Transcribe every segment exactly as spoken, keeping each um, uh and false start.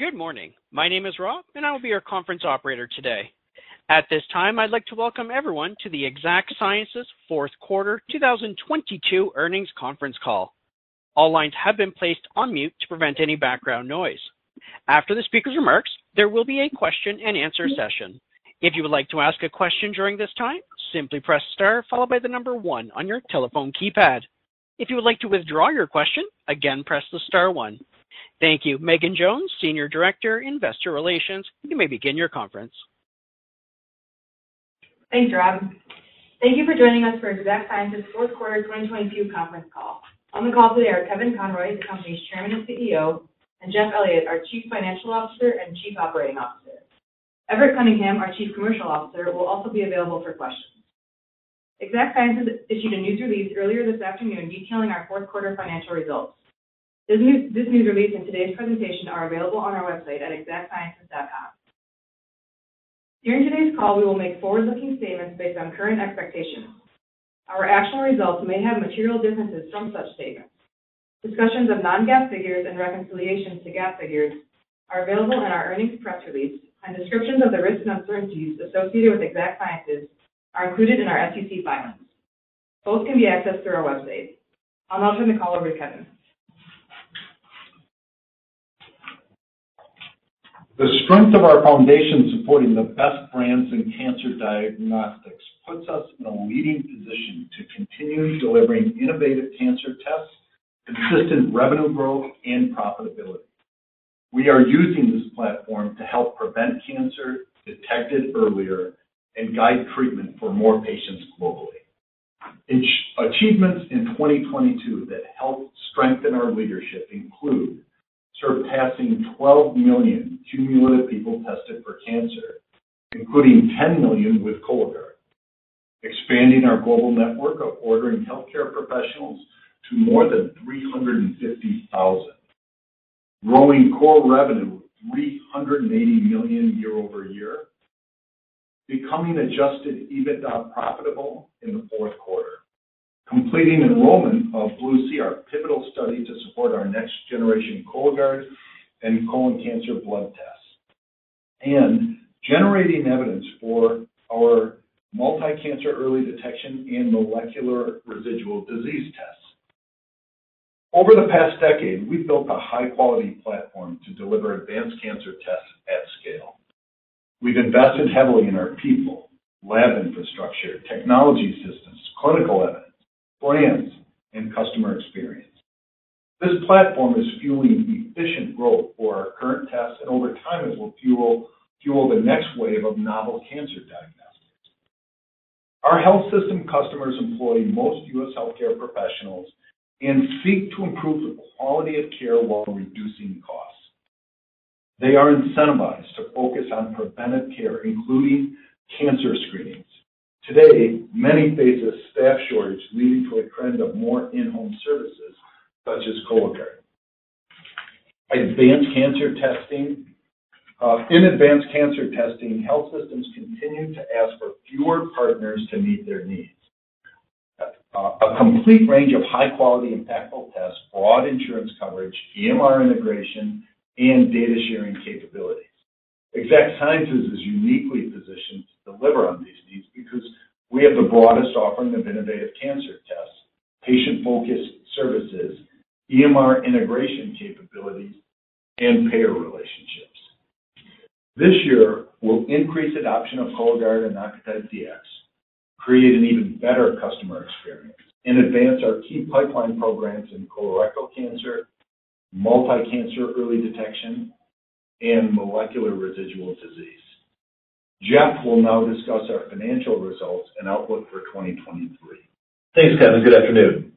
Good morning. My name is Rob, and I will be your conference operator today. At this time, I'd like to welcome everyone to the Exact Sciences fourth quarter two thousand twenty-two earnings conference call. All lines have been placed on mute to prevent any background noise. After the speaker's remarks, there will be a question and answer session. If you would like to ask a question during this time, simply press star followed by the number one on your telephone keypad. If you would like to withdraw your question, again, press the star one. Thank you. Megan Jones, Senior Director, Investor Relations. You may begin your conference. Thanks, Rob. Thank you for joining us for Exact Sciences' fourth quarter twenty twenty-two conference call. On the call today are Kevin Conroy, the company's Chairman and C E O, and Jeff Elliott, our Chief Financial Officer and Chief Operating Officer. Everett Cunningham, our Chief Commercial Officer, will also be available for questions. Exact Sciences issued a news release earlier this afternoon detailing our fourth quarter financial results. This news, this news release and today's presentation are available on our website at exact sciences dot com. During today's call, we will make forward-looking statements based on current expectations. Our actual results may have material differences from such statements. Discussions of non-GAAP figures and reconciliations to GAAP figures are available in our earnings press release, and descriptions of the risks and uncertainties associated with Exact Sciences are included in our S E C filings. Both can be accessed through our website. I'll now turn the call over to Kevin. The strength of our foundation supporting the best brands in cancer diagnostics puts us in a leading position to continue delivering innovative cancer tests, consistent revenue growth, and profitability. We are using this platform to help prevent cancer, detect it earlier, and guide treatment for more patients globally. Achievements in twenty twenty-two that help strengthen our leadership include surpassing twelve million cumulative people tested for cancer, including ten million with Cologuard, expanding our global network of ordering healthcare professionals to more than three hundred fifty thousand, growing core revenue three hundred eighty million year over year, becoming adjusted EBITDA profitable in the fourth quarter, completing enrollment of Blue Sea, our pivotal study to support our next-generation Cologuard and colon cancer blood tests, and generating evidence for our multi-cancer early detection and molecular residual disease tests. Over the past decade, we've built a high-quality platform to deliver advanced cancer tests at scale. We've invested heavily in our people, lab infrastructure, technology systems, clinical evidence, brands, and customer experience. This platform is fueling efficient growth for our current tests, and over time it will fuel, fuel the next wave of novel cancer diagnostics. Our health system customers employ most U S healthcare professionals and seek to improve the quality of care while reducing costs. They are incentivized to focus on preventive care, including cancer screenings. Today, many face a staff shortage, leading to a trend of more in-home services, such as Cologuard. Advanced cancer testing. Uh, in advanced cancer testing, health systems continue to ask for fewer partners to meet their needs. Uh, a complete range of high-quality, impactful tests, broad insurance coverage, E M R integration, and data sharing capabilities. Exact Sciences is uniquely positioned to deliver on these needs because we have the broadest offering of innovative cancer tests, patient-focused services, E M R integration capabilities, and payer relationships. This year, we'll increase adoption of Cologuard and Oncotype D X, create an even better customer experience, and advance our key pipeline programs in colorectal cancer, multi-cancer early detection, and molecular residual disease. Jeff will now discuss our financial results and outlook for twenty twenty-three. Thanks, Kevin. Good afternoon.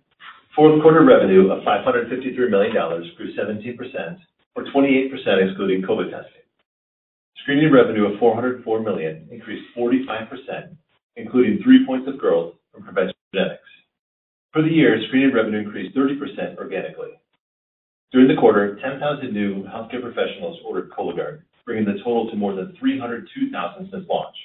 Fourth quarter revenue of five hundred fifty-three million dollars grew seventeen percent, or twenty-eight percent excluding COVID testing. Screening revenue of four hundred four million dollars increased forty-five percent, including three points of growth from prevention genetics. For the year, screening revenue increased thirty percent organically. During the quarter, ten thousand new healthcare professionals ordered Cologuard, bringing the total to more than three hundred two thousand since launch.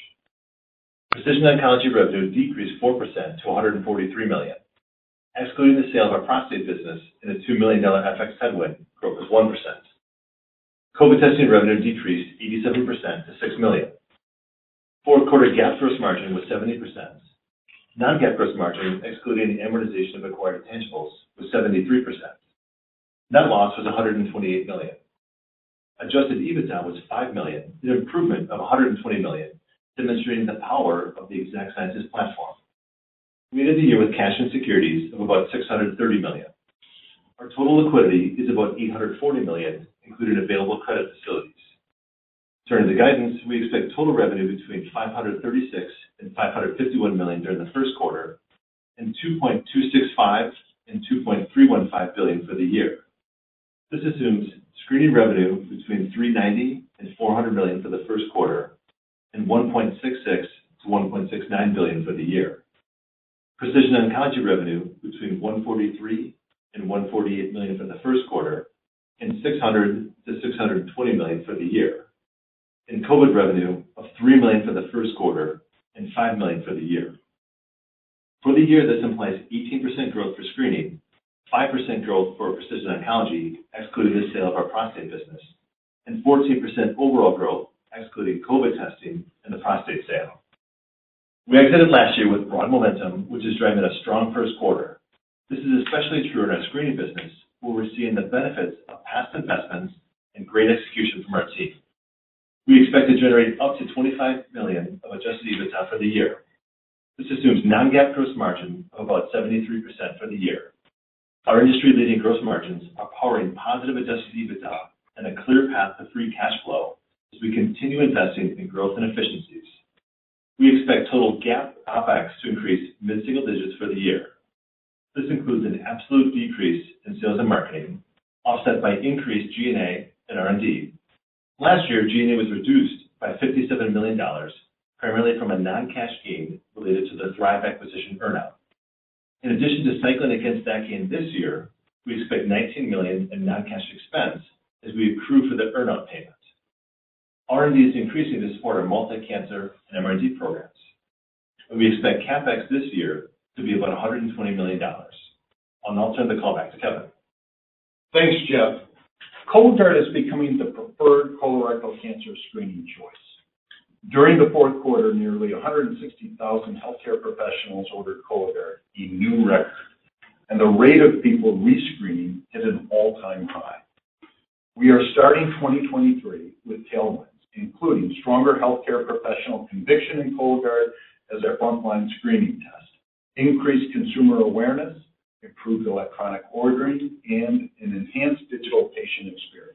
Precision oncology revenue decreased four percent to one hundred forty-three million dollars. Excluding the sale of our prostate business and a two million dollars F X headwind, growth was one percent. COVID testing revenue decreased eighty-seven percent to six million dollars. Fourth quarter GAAP gross margin was seventy percent. Non-GAAP gross margin, excluding amortization of acquired intangibles, was seventy-three percent. Net loss was one hundred twenty-eight million dollars. Adjusted EBITDA was five million dollars, an improvement of one hundred twenty million dollars, demonstrating the power of the Exact Sciences platform. We ended the year with cash and securities of about six hundred thirty million dollars. Our total liquidity is about eight hundred forty million dollars, including available credit facilities. Turning to guidance, we expect total revenue between five hundred thirty-six and five hundred fifty-one million dollars during the first quarter, and two point two six five and two point three one five billion dollars for the year. This assumes screening revenue between three hundred ninety and four hundred million dollars for the first quarter, and one point six six to one point six nine billion dollars for the year. Precision oncology revenue between one hundred forty-three and one hundred forty-eight million dollars for the first quarter, and six hundred to six hundred twenty million dollars for the year. And COVID revenue of three million dollars for the first quarter and five million dollars for the year. For the year, this implies eighteen percent growth for screening, five percent growth for precision oncology, excluding the sale of our prostate business, and fourteen percent overall growth, excluding COVID testing and the prostate sale. We exited last year with broad momentum, which is driving a strong first quarter. This is especially true in our screening business, where we're seeing the benefits of past investments and great execution from our team. We expect to generate up to twenty-five million dollars of adjusted EBITDA for the year. This assumes non-GAAP gross margin of about seventy-three percent for the year. Our industry-leading gross margins are powering positive adjusted EBITDA and a clear path to free cash flow as we continue investing in growth and efficiencies. We expect total GAAP OPEX to increase mid-single digits for the year. This includes an absolute decrease in sales and marketing, offset by increased G and A and R and D. Last year, G and A was reduced by fifty-seven million dollars, primarily from a non-cash gain related to the Thrive acquisition earnout. In addition to cycling against that gain this year, we expect nineteen million dollars in non-cash expense as we accrue for the earnout payment. R and D is increasing to support our multi-cancer and M R D programs. And we expect CapEx this year to be about one hundred twenty million dollars. I'll now turn the call back to Kevin. Thanks, Jeff. Cologuard is becoming the preferred colorectal cancer screening choice. During the fourth quarter, nearly one hundred sixty thousand healthcare professionals ordered Cologuard, a new record, and the rate of people rescreening hit an all-time high. We are starting twenty twenty-three with tailwinds, including stronger healthcare professional conviction in Cologuard as a frontline screening test, increased consumer awareness, improved electronic ordering, and an enhanced digital patient experience.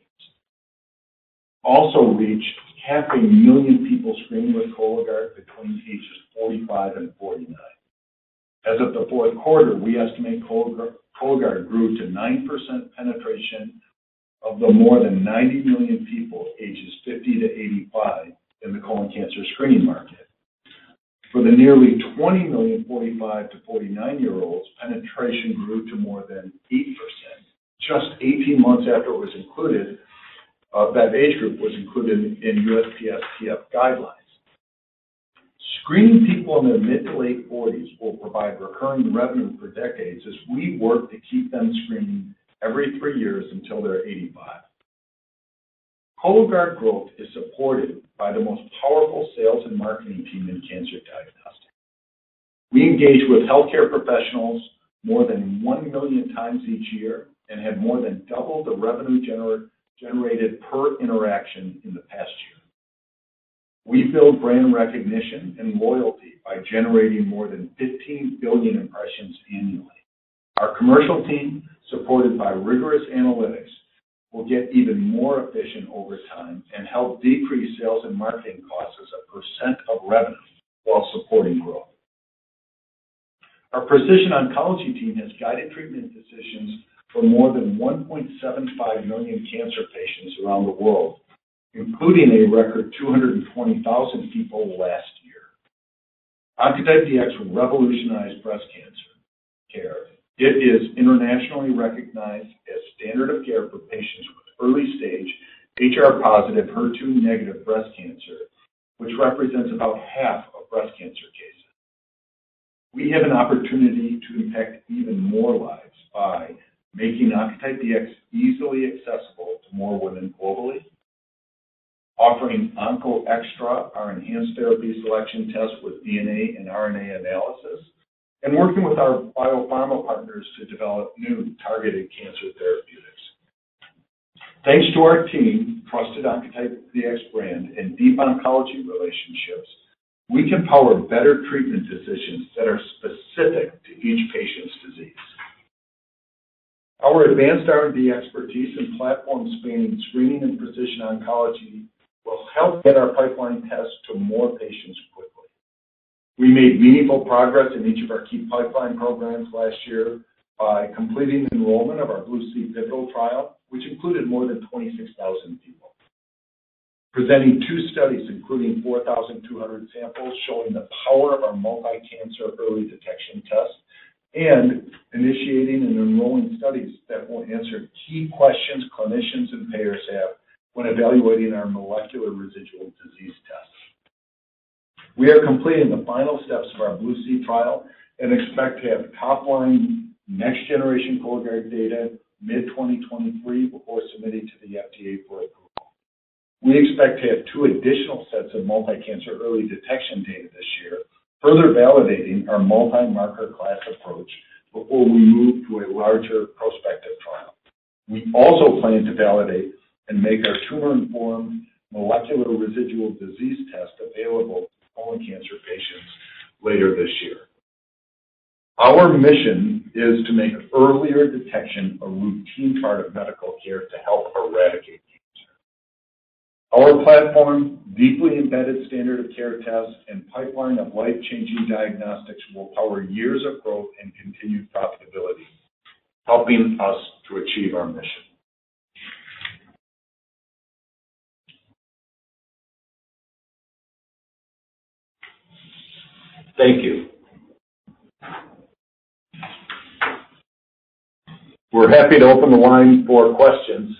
Also reached half a million people screened with Cologuard between ages forty-five and forty-nine. As of the fourth quarter, we estimate Cologuard grew to nine percent penetration of the more than ninety million people ages fifty to eighty-five in the colon cancer screening market. For the nearly twenty million forty-five to forty-nine-year-olds, penetration grew to more than eight percent. Just eighteen months after it was included, Uh, that age group was included in U S P S T F guidelines. Screening people in their mid to late forties will provide recurring revenue for decades as we work to keep them screening every three years until they're eighty-five. Cologuard growth is supported by the most powerful sales and marketing team in cancer diagnostics. We engage with healthcare professionals more than one million times each year and have more than doubled the revenue generated generated per interaction in the past year. We build brand recognition and loyalty by generating more than fifteen billion impressions annually. Our commercial team, supported by rigorous analytics, will get even more efficient over time and help decrease sales and marketing costs as a percent of revenue while supporting growth. Our precision oncology team has guided treatment decisions for more than one point seven five million cancer patients around the world, including a record two hundred twenty thousand people last year. Oncotype D X will revolutionize breast cancer care. It is internationally recognized as standard of care for patients with early-stage H R-positive, H E R two negative breast cancer, which represents about half of breast cancer cases. We have an opportunity to impact even more lives by making Oncotype D X easily accessible to more women globally, offering OncoExtra, our enhanced therapy selection test with D N A and R N A analysis, and working with our biopharma partners to develop new targeted cancer therapeutics. Thanks to our team, trusted Oncotype D X brand, and deep oncology relationships, we can power better treatment decisions that are specific to each patient's disease. Our advanced R and D expertise in platform spanning screening and precision oncology will help get our pipeline tests to more patients quickly. We made meaningful progress in each of our key pipeline programs last year by completing enrollment of our Blue Sea pivotal trial, which included more than twenty-six thousand people, presenting two studies, including four thousand two hundred samples, showing the power of our multi-cancer early detection test, and initiating and enrolling studies that will answer key questions clinicians and payers have when evaluating our molecular residual disease test. We are completing the final steps of our Blue Sea trial and expect to have top-line next-generation Cologuard data mid twenty twenty-three before submitting to the F D A for approval. We expect to have two additional sets of multi-cancer early detection data this year, further validating our multi-marker class approach before we move to a larger prospective trial. We also plan to validate and make our tumor-informed molecular residual disease test available to colon cancer patients later this year. Our mission is to make earlier detection a routine part of medical care to help eradicate cancer. Our platform, deeply embedded standard of care tests, and pipeline of life-changing diagnostics will power years of growth and continued profitability, helping us to achieve our mission. Thank you. We're happy to open the line for questions.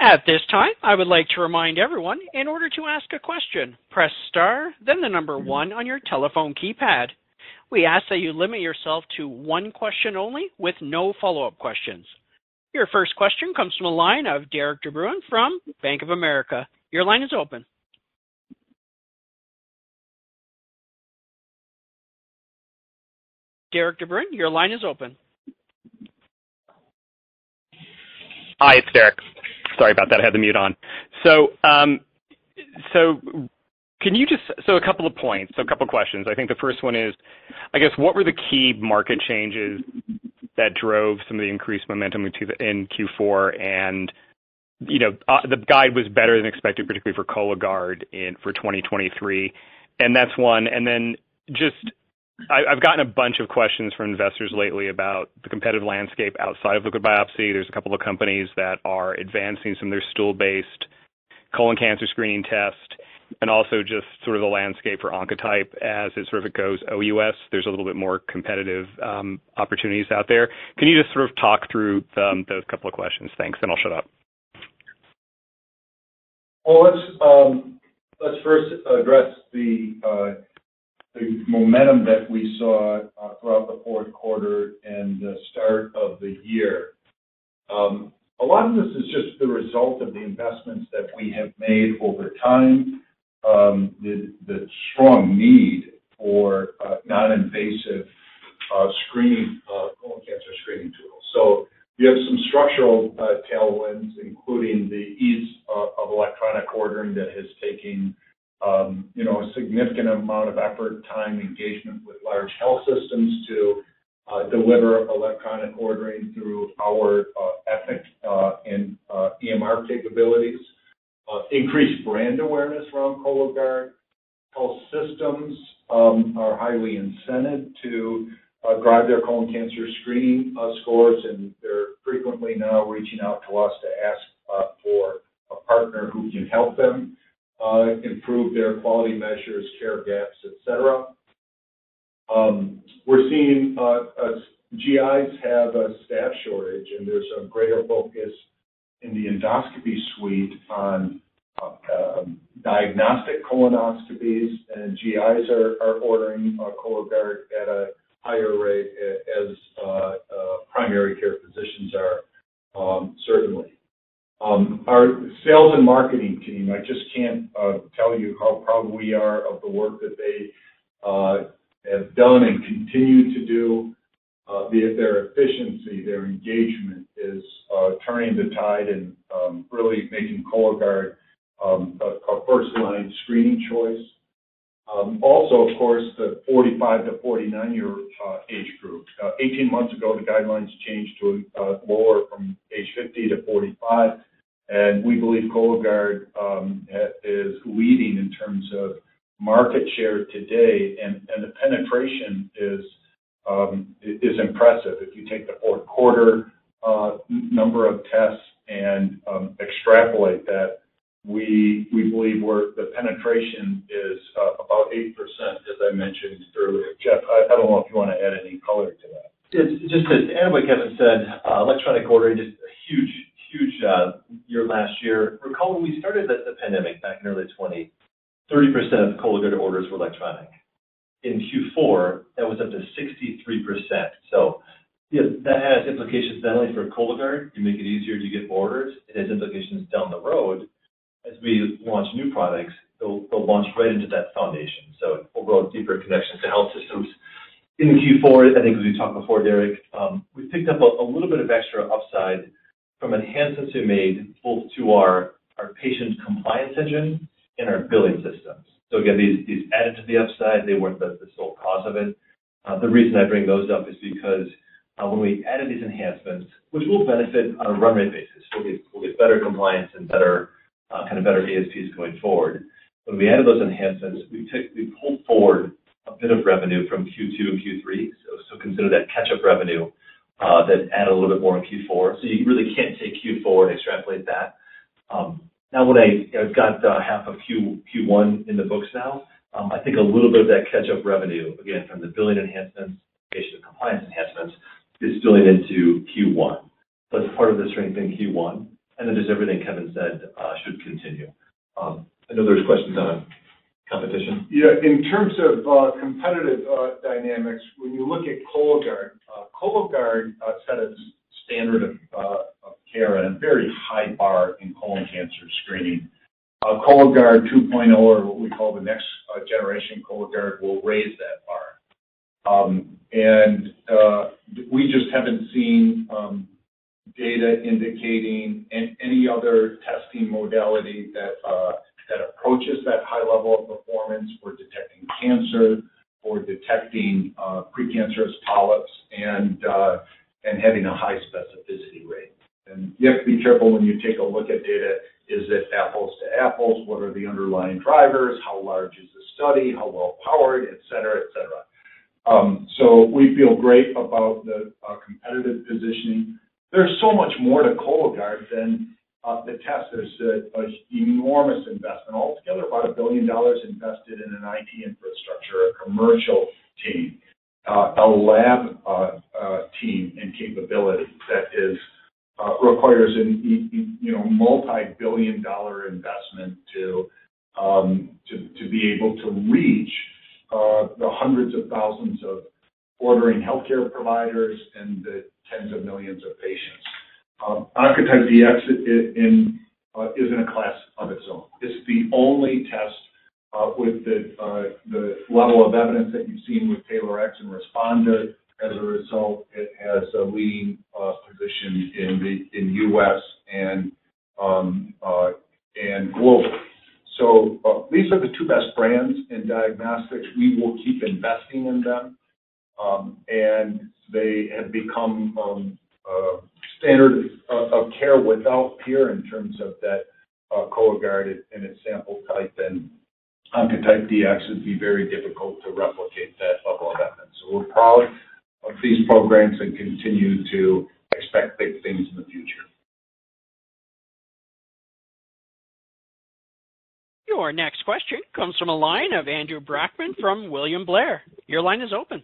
At this time, I would like to remind everyone, in order to ask a question, press star, then the number one on your telephone keypad. We ask that you limit yourself to one question only with no follow-up questions. Your first question comes from a line of Derek DeBruin from Bank of America. Your line is open. Derek DeBruin, your line is open. Hi, it's Derek. Sorry about that. I had the mute on. So, um, so can you just so a couple of points, so a couple of questions. I think the first one is, I guess, what were the key market changes that drove some of the increased momentum in Q four? And you know, uh, the guide was better than expected, particularly for Cologuard in for twenty twenty-three, and that's one. And then just I, I've gotten a bunch of questions from investors lately about the competitive landscape outside of liquid biopsy. There's a couple of companies that are advancing some of their stool-based colon cancer screening test, and also just sort of the landscape for Oncotype as it sort of it goes O U S. There's a little bit more competitive um, opportunities out there. Can you just sort of talk through um, those couple of questions? Thanks, and I'll shut up. Well, let's, um, let's first address the uh, the momentum that we saw uh, throughout the fourth quarter and the start of the year. Um, a lot of this is just the result of the investments that we have made over time, um, the, the strong need for uh, non-invasive uh, screening, uh, colon cancer screening tools. So you have some structural uh, tailwinds, including the ease uh, of electronic ordering that has taken Um, you know, a significant amount of effort, time, engagement with large health systems to uh, deliver electronic ordering through our uh, Epic uh, and uh, E M R capabilities, uh, increased brand awareness around Cologuard. Health systems um, are highly incented to uh, drive their colon cancer screening uh, scores, and they're frequently now reaching out to us to ask uh, for a partner who can help them Uh, improve their quality measures, care gaps, et cetera. Um, we're seeing uh, uh, G Is have a staff shortage, and there's a greater focus in the endoscopy suite on uh, um, diagnostic colonoscopies, and G Is are, are ordering uh, Cologuard at a higher rate as uh, uh, primary care physicians are, um, certainly. Um, our sales and marketing team, I just can't uh, tell you how proud we are of the work that they uh, have done and continue to do. Uh, the, their efficiency, their engagement is uh, turning the tide and um, really making Cologuard um, a, a first-line screening choice. Um, also, of course, the forty-five to forty-nine year uh, age group. Uh, eighteen months ago, the guidelines changed to uh, lower from age fifty to forty-five, and we believe Cologuard um, is leading in terms of market share today, and, and the penetration is um, is impressive. If you take the fourth quarter uh, number of tests and um, extrapolate that, We we believe where the penetration is uh, about eight percent, as I mentioned earlier. Jeff, I, I don't know if you want to add any color to that. It's just to add what Kevin said, uh, electronic ordering is a huge, huge uh, year last year. Recall when we started the, the pandemic back in early twenty, thirty percent of Cologuard orders were electronic. In Q four, that was up to sixty-three percent. So. Yeah, that has implications not only for Cologuard, you make it easier to get more orders. It has implications down the road. As we launch new products, they'll, they'll launch right into that foundation. So overall, deeper connections to health systems. In Q four, I think as we talked before, Derek, um, we picked up a, a little bit of extra upside from enhancements we made both to our, our patient compliance engine and our billing systems. So again, these, these added to the upside. They weren't the, the sole cause of it. Uh, the reason I bring those up is because uh, when we added these enhancements, which will benefit on a run rate basis, we'll get, we'll get better compliance and better Uh, kind of better A S Ps going forward. When we added those enhancements, we took, we pulled forward a bit of revenue from Q two and Q three, so, so consider that catch-up revenue uh, that added a little bit more in Q four. So you really can't take Q four and extrapolate that. Um, now when I, I've got uh, half of Q one in the books now, um, I think a little bit of that catch-up revenue, again, from the billing enhancements, patient compliance enhancements, is spilling into Q one. So it's part of the strength in Q one. And then just everything Kevin said uh, should continue. Um, I know there's questions on competition. Yeah, in terms of uh, competitive uh, dynamics, when you look at Cologuard, uh, Cologuard uh, set a standard of, uh, of care and a very high bar in colon cancer screening. Uh, Cologuard two point oh, or what we call the next uh, generation Cologuard, will raise that bar. Um, and uh, we just haven't seen um, data indicating and any other testing modality that uh, that approaches that high level of performance for detecting cancer, for detecting uh, precancerous polyps, and uh, and having a high specificity rate. And you have to be careful when you take a look at data. Is it apples to apples? What are the underlying drivers? How large is the study? How well powered? Et cetera, et cetera. Um, so we feel great about the uh, competitive positioning. There's so much more to Cologuard than uh, the test. There's an enormous investment, altogether about a billion dollars invested in an I T infrastructure, a commercial team, uh, a lab uh, uh, team and capability that is uh, requires an you know multi-billion dollar investment to um, to to be able to reach uh, the hundreds of thousands of ordering healthcare providers and the tens of millions of patients. Um, Oncotype D X it, it, in, uh, is in a class of its own. It's the only test uh, with the, uh, the level of evidence that you've seen with Taylor-X and Responder. As a result, it has a leading uh, position in the in U S and um, uh, and globally. So uh, these are the two best brands in diagnostics. We will keep investing in them. Um, and they have become um, uh, standard of, of care without peer in terms of that uh, Cologuard and its sample type, and Oncotype D X would be very difficult to replicate that level of evidence. So we're proud of these programs and continue to expect big things in the future. Your next question comes from a line of Andrew Brackman from William Blair. Your line is open.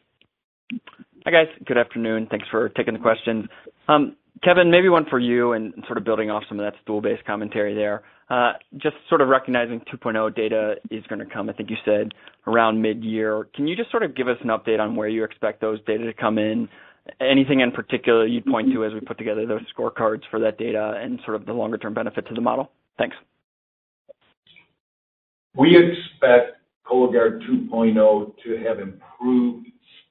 Hi, guys. Good afternoon. Thanks for taking the questions. Um, Kevin, maybe one for you and sort of building off some of that stool-based commentary there. Uh, just sort of recognizing two point oh data is going to come, I think you said, around mid-year. Can you just sort of give us an update on where you expect those data to come in Anything in particular you'd point to as we put together those scorecards for that data and sort of the longer-term benefit to the model? Thanks. We expect Cologuard two point oh to have improved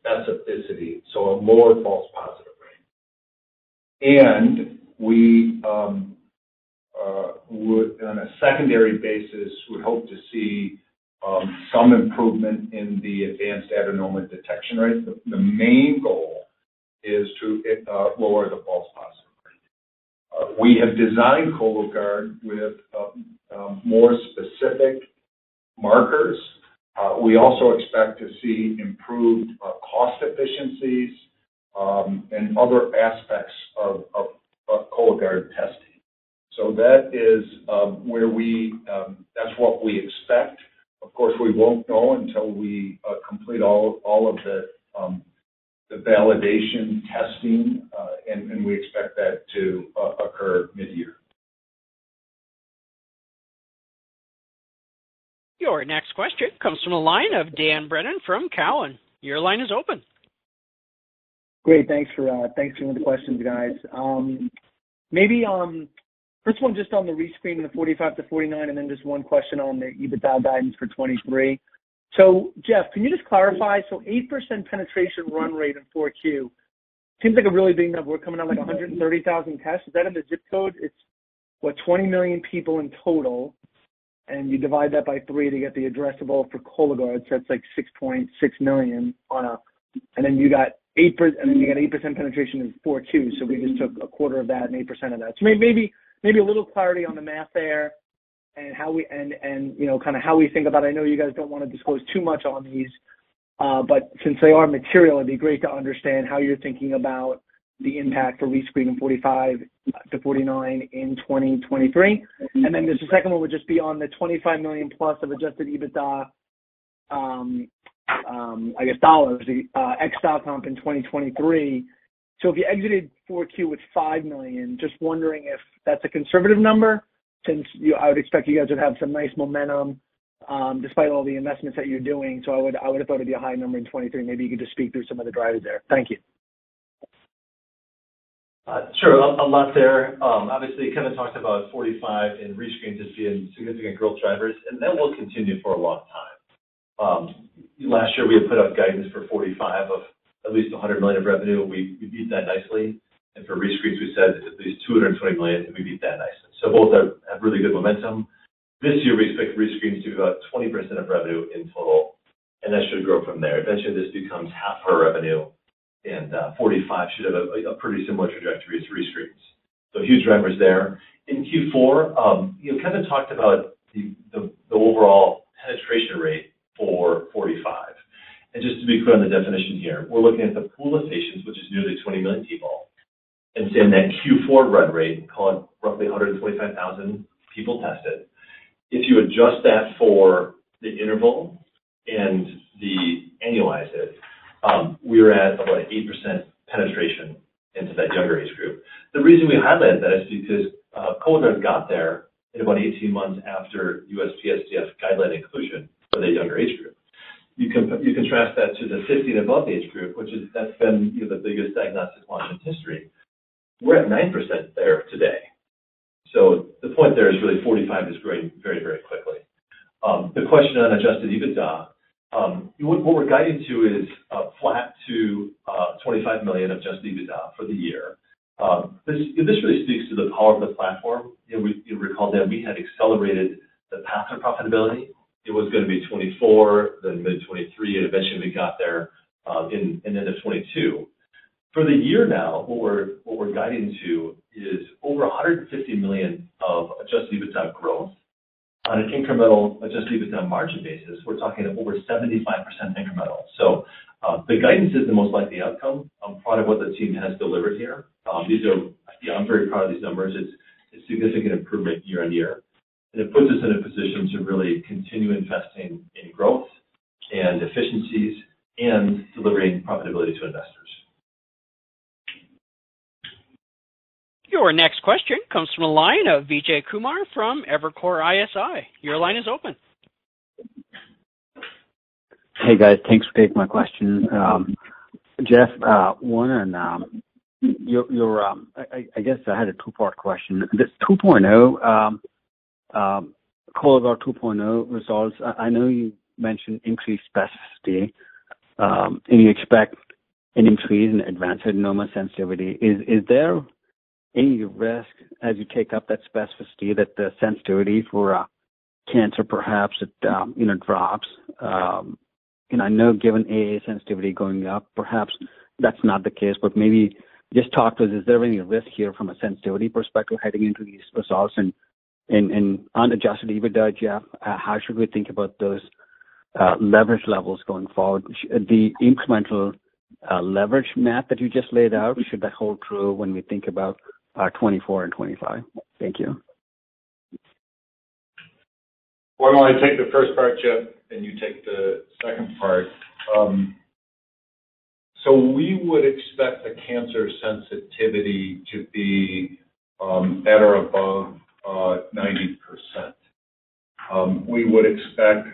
specificity, so a lower false positive rate. And we um, uh, would, on a secondary basis, would hope to see um, some improvement in the advanced adenoma detection rate. The, the main goal is to uh, lower the false positive rate. Uh, we have designed Cologuard with uh, um, more specific markers. Uh, we also expect to see improved uh, cost efficiencies um, and other aspects of, of, of Cologuard testing. So that is um, where we, um, that's what we expect. Of course, we won't know until we uh, complete all, all of the um, the validation testing, uh, and, and we expect that to uh, occur mid-year. Your next question comes from a line of Dan Brennan from Cowen. Your line is open. Great, thanks for uh, thanks for the questions, guys. Um, maybe um, first one just on the rescreen in the forty-five to forty-nine, and then just one question on the EBITDA guidance for twenty-three. So, Jeff, can you just clarify? So, eight percent penetration run rate in four Q seems like a really big number. We're coming out like one hundred thirty thousand tests. Is that in the zip code? It's, what, twenty million people in total, and you divide that by three to get the addressable for Cologuard. So that's like six point six million on a, and then you got eight percent, and then you got eight percent penetration in four Q. So we just took a quarter of that and eight percent of that. So maybe maybe a little clarity on the math there. And how we and and you know kind of how we think about it. I know you guys don't want to disclose too much on these, uh, but since they are material, it'd be great to understand how you're thinking about the impact for rescreening forty-five to forty-nine in twenty twenty-three. And then there's the second one would just be on the twenty-five million plus of adjusted EBITDA, um, um, I guess dollars uh, ex stock comp in twenty twenty-three. So if you exited four Q with five million, just wondering if that's a conservative number. Since you, I would expect you guys would have some nice momentum um, despite all the investments that you're doing. So I would I would have thought it would be a high number in twenty-three. Maybe you could just speak through some of the drivers there. Thank you. Uh, sure, a, a lot there. Um, obviously, Kevin talked about forty-five and rescreens as being significant growth drivers, and that will continue for a long time. Um, last year, we had put out guidance for forty-five of at least one hundred million dollars of revenue. We, we beat that nicely. And for rescreens, we said at least two hundred twenty million dollars, and we beat that nicely. So both are, have really good momentum. This year, we expect rescreens to be about twenty percent of revenue in total, and that should grow from there. Eventually, this becomes half our revenue, and uh, forty-five should have a, a pretty similar trajectory as rescreens. So huge drivers there. In Q four, um, you know, Kevin talked about the, the, the overall penetration rate for forty-five. And just to be clear on the definition here, we're looking at the pool of patients, which is nearly twenty million people, and saying that Q four run rate, call it roughly one hundred twenty-five thousand people tested. If you adjust that for the interval and the annualize it, um, we're at about eight percent penetration into that younger age group. The reason we highlighted that is because uh, Cologuard got there in about eighteen months after U S P S T F guideline inclusion for the younger age group. You can you contrast that to the fifty and above age group, which is that's been you know, the biggest diagnostic launch in history. We're at nine percent there today. So the point there is really forty-five is growing very, very quickly. Um, the question on adjusted EBITDA, um, what, what we're guiding to is uh, flat to uh, twenty-five million of adjusted EBITDA for the year. Um, this, this really speaks to the power of the platform. You know, we, you recall that we had accelerated the path to profitability. It was going to be twenty-four, then mid twenty-three, and eventually we got there uh, in, in the end of twenty-two. For the year now, what we're what we're guiding to is over one hundred fifty million of adjusted EBITDA growth on an incremental adjusted EBITDA margin basis. We're talking over seventy-five percent incremental. So uh, the guidance is the most likely outcome. I'm proud of what the team has delivered here. Um, these are yeah, I'm very proud of these numbers. It's it's significant improvement year on year, and it puts us in a position to really continue investing in growth and efficiencies and delivering profitability to investors. Your next question comes from a line of Vijay Kumar from Evercore I S I. Your line is open. Hey, guys. Thanks for taking my question. Um, Jeff, uh, one and um, your, your um, I, I guess I had a two-part question. This two point oh, um, um, Cologuard two point oh results. I, I know you mentioned increased specificity, um, and you expect an increase in advanced adenoma sensitivity. Is is there any risk as you take up that specificity that the sensitivity for uh, cancer perhaps it um, you know drops? Um, And I know given A A sensitivity going up, perhaps that's not the case, but maybe just talk to us. Is there any risk here from a sensitivity perspective heading into these results? And and, and on adjusted EBITDA, Jeff, uh, how should we think about those uh, leverage levels going forward? The incremental uh, leverage math that you just laid out, should that hold true when we think about uh, twenty-four and twenty-five? Thank you. Why don't I take the first part, Jeff, and you take the second part. Um, so we would expect the cancer sensitivity to be um, at or above uh, ninety percent. Um, we would expect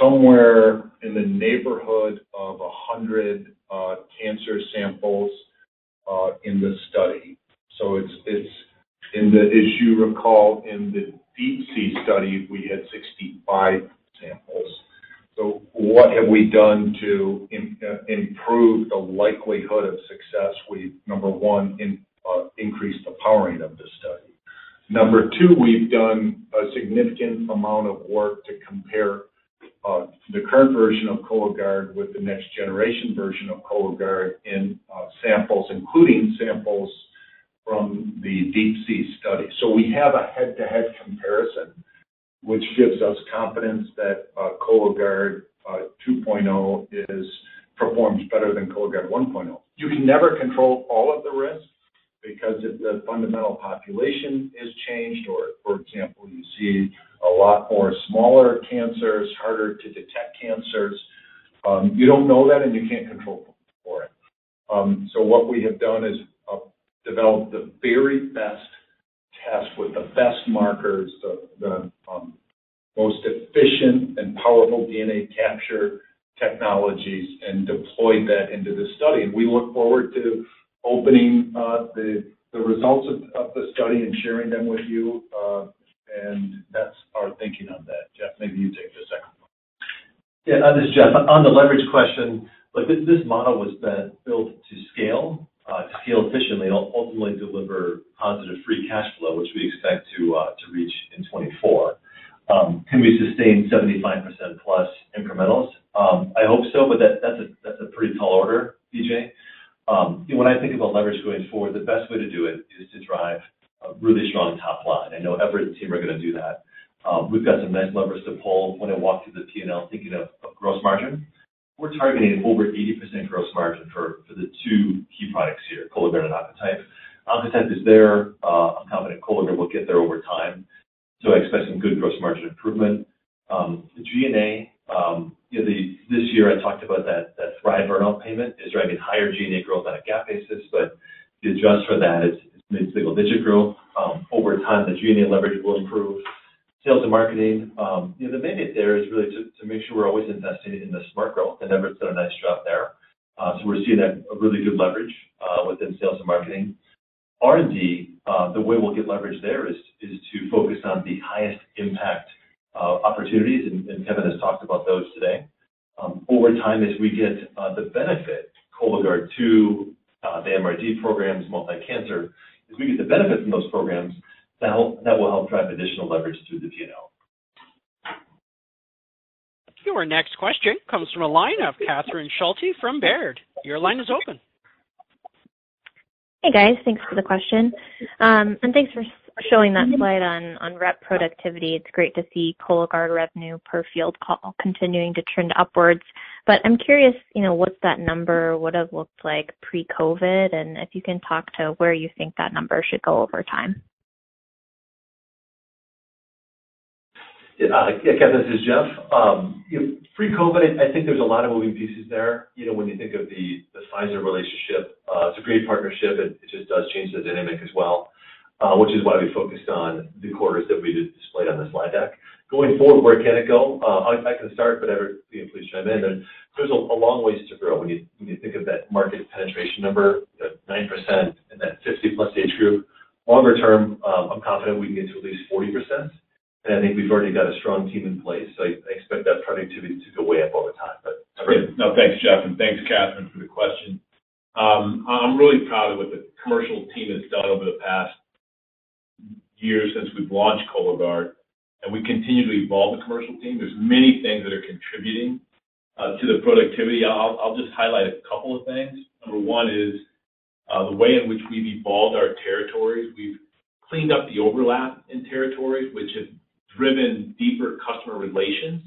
somewhere in the neighborhood of one hundred uh, cancer samples uh, in the study. So it's it's in the, as you recall, in the Deep Sea study, we had sixty-five samples. So what have we done to in, uh, improve the likelihood of success? We've, number one, in, uh, increased the powering of the study. Number two, we've done a significant amount of work to compare uh, the current version of Cologuard with the next generation version of Cologuard in uh, samples, including samples from the Deep Sea study. So we have a head-to-head comparison, which gives us confidence that uh, Cologuard uh, two point oh is performs better than Cologuard one point oh. You can never control all of the risks because if the fundamental population is changed, or, for example, you see a lot more smaller cancers, harder to detect cancers, um, you don't know that and you can't control for it. Um, so what we have done is uh, develop the very best test with the best markers, the, the um, most efficient and powerful D N A capture technologies, and deployed that into the study. And we look forward to opening uh, the, the results of, of the study and sharing them with you. Uh, and that's our thinking on that. Jeff, maybe you take the second one. Yeah, uh, this is Jeff. On the leverage question, like this, this model was built to scale. Uh, to scale efficiently and ultimately deliver positive free cash flow, which we expect to uh, to reach in twenty-four. Um, can we sustain seventy-five percent plus incrementals? Um, I hope so, but that, that's a that's a pretty tall order, D J. Um, you know, when I think about leverage going forward, the best way to do it is to drive a really strong top line. I know Everett and team are going to do that. Um, we've got some nice levers to pull. When I walk through the P and L, thinking of, of gross margin, we're targeting over eighty percent gross margin for, for the two key products here, Cologuard and Oncotype. Oncotype is there. Uh, I'm confident Cologuard will get there over time. So I expect some good gross margin improvement. Um, the G and A, um, you know, the, this year I talked about that, that Thrive burnout payment is driving higher G and A growth on a GAAP basis, but if you adjust for that, it's, it's mid-single-digit growth. Um, over time, the G and A leverage will improve. Sales and marketing, um, you know, the mandate there is really to, to make sure we're always investing in the smart growth, and Everett's done a nice job there. Uh, so we're seeing a, a really good leverage uh, within sales and marketing. R and D, uh, the way we'll get leverage there is is to focus on the highest impact uh, opportunities, and, and Kevin has talked about those today. Um, over time, as we get uh, the benefit, Cologuard two, uh, the M R D programs, multi-cancer, as we get the benefit from those programs, That, help, that will help drive additional leverage through the P and L. Your next question comes from a line of Catherine Schulte from Baird. Your line is open. Hey, guys. Thanks for the question. Um, and thanks for showing that slide on, on rep productivity. It's great to see Cologuard revenue per field call continuing to trend upwards. But I'm curious, you know, what's that number would have looked like pre-COVID, and if you can talk to where you think that number should go over time. Uh, yeah, Kevin, this is Jeff. Um, you know, pre-COVID, I, I think there's a lot of moving pieces there. You know, when you think of the, the Pfizer relationship, uh, it's a great partnership, and it just does change the dynamic as well, uh, which is why we focused on the quarters that we did displayed on the slide deck. Going forward, where can it go? Uh, I, I can start, but Everett, you know, please chime in. And there's a, a long ways to grow. When you, when you think of that market penetration number, you know, nine percent in that fifty plus age group, longer term, um, I'm confident we can get to at least forty percent. And I think we've already got a strong team in place, so I, I expect that productivity to go way up over time. But great. No, thanks, Jeff, and thanks, Catherine, for the question. Um, I'm really proud of what the commercial team has done over the past year since we've launched Cologuard, and we continue to evolve the commercial team. There's many things that are contributing uh, to the productivity. I'll, I'll just highlight a couple of things. Number one is uh, the way in which we've evolved our territories. We've cleaned up the overlap in territories, which have driven deeper customer relations,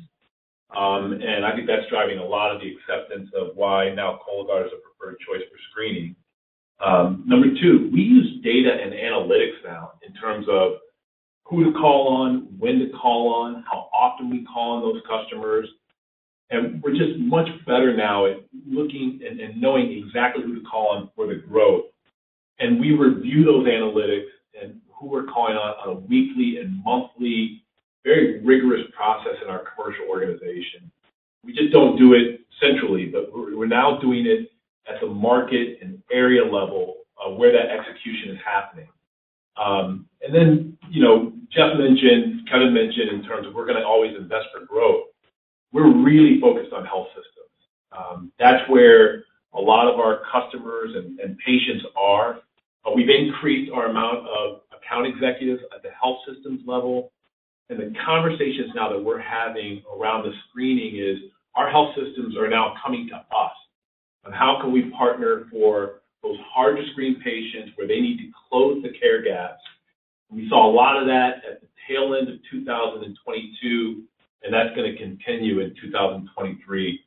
um, and I think that's driving a lot of the acceptance of why now Cologuard is a preferred choice for screening. Um, number two, we use data and analytics now in terms of who to call on, when to call on, how often we call on those customers, and we're just much better now at looking and, and knowing exactly who to call on for the growth, and we review those analytics and who we're calling on on a weekly and monthly very rigorous process in our commercial organization. We just don't do it centrally, but we're, we're now doing it at the market and area level uh, where that execution is happening. Um, and then, you know, Jeff mentioned, Kevin mentioned in terms of we're going to always invest for growth. We're really focused on health systems. Um, that's where a lot of our customers and, and patients are. Uh, we've increased our amount of account executives at the health systems level. And the conversations now that we're having around the screening is our health systems are now coming to us on how can we partner for those hard-to-screen patients where they need to close the care gaps. We saw a lot of that at the tail end of two thousand twenty-two, and that's going to continue in two thousand twenty-three.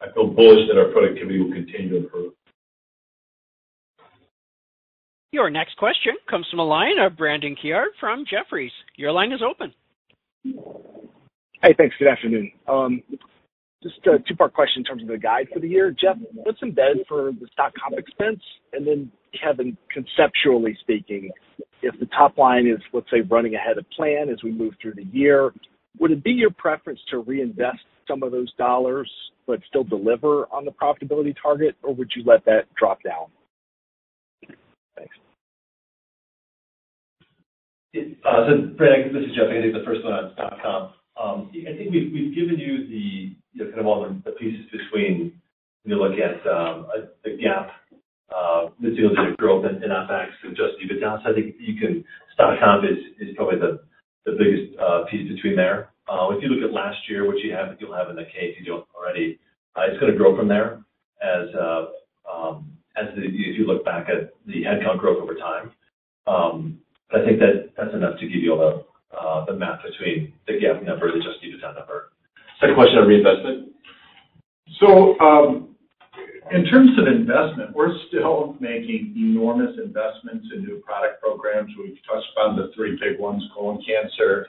I feel bullish that our productivity will continue to improve. Your next question comes from a line of Brandon Couillard from Jefferies. Your line is open. Hey, thanks. Good afternoon. Um, just a two-part question in terms of the guide for the year. Jeff, what's embedded for the stock comp expense? And then, Kevin, conceptually speaking, if the top line is, let's say, running ahead of plan as we move through the year, would it be your preference to reinvest some of those dollars but still deliver on the profitability target, or would you let that drop down? Thanks. Uh, so, Brad, this is Jeff. I can take the first one on stock comp. Um, I think we've, we've given you the you know, kind of all the, the pieces between when you look at um, a, the GAAP, uh, the single digit growth in O P E X and just EBITDA. So I think you can stock comp is, is probably the the biggest uh, piece between there. Uh, if you look at last year, what you have you'll have in the case you don't already, uh, it's going to grow from there as uh, um, as the, if you look back at the headcount growth over time. Um, I think that that's enough to give you all the, uh, the math between the GAAP number and the just EBITDA number. Second question on reinvestment. So um, in terms of investment, we're still making enormous investments in new product programs. We've touched on the three big ones, colon cancer,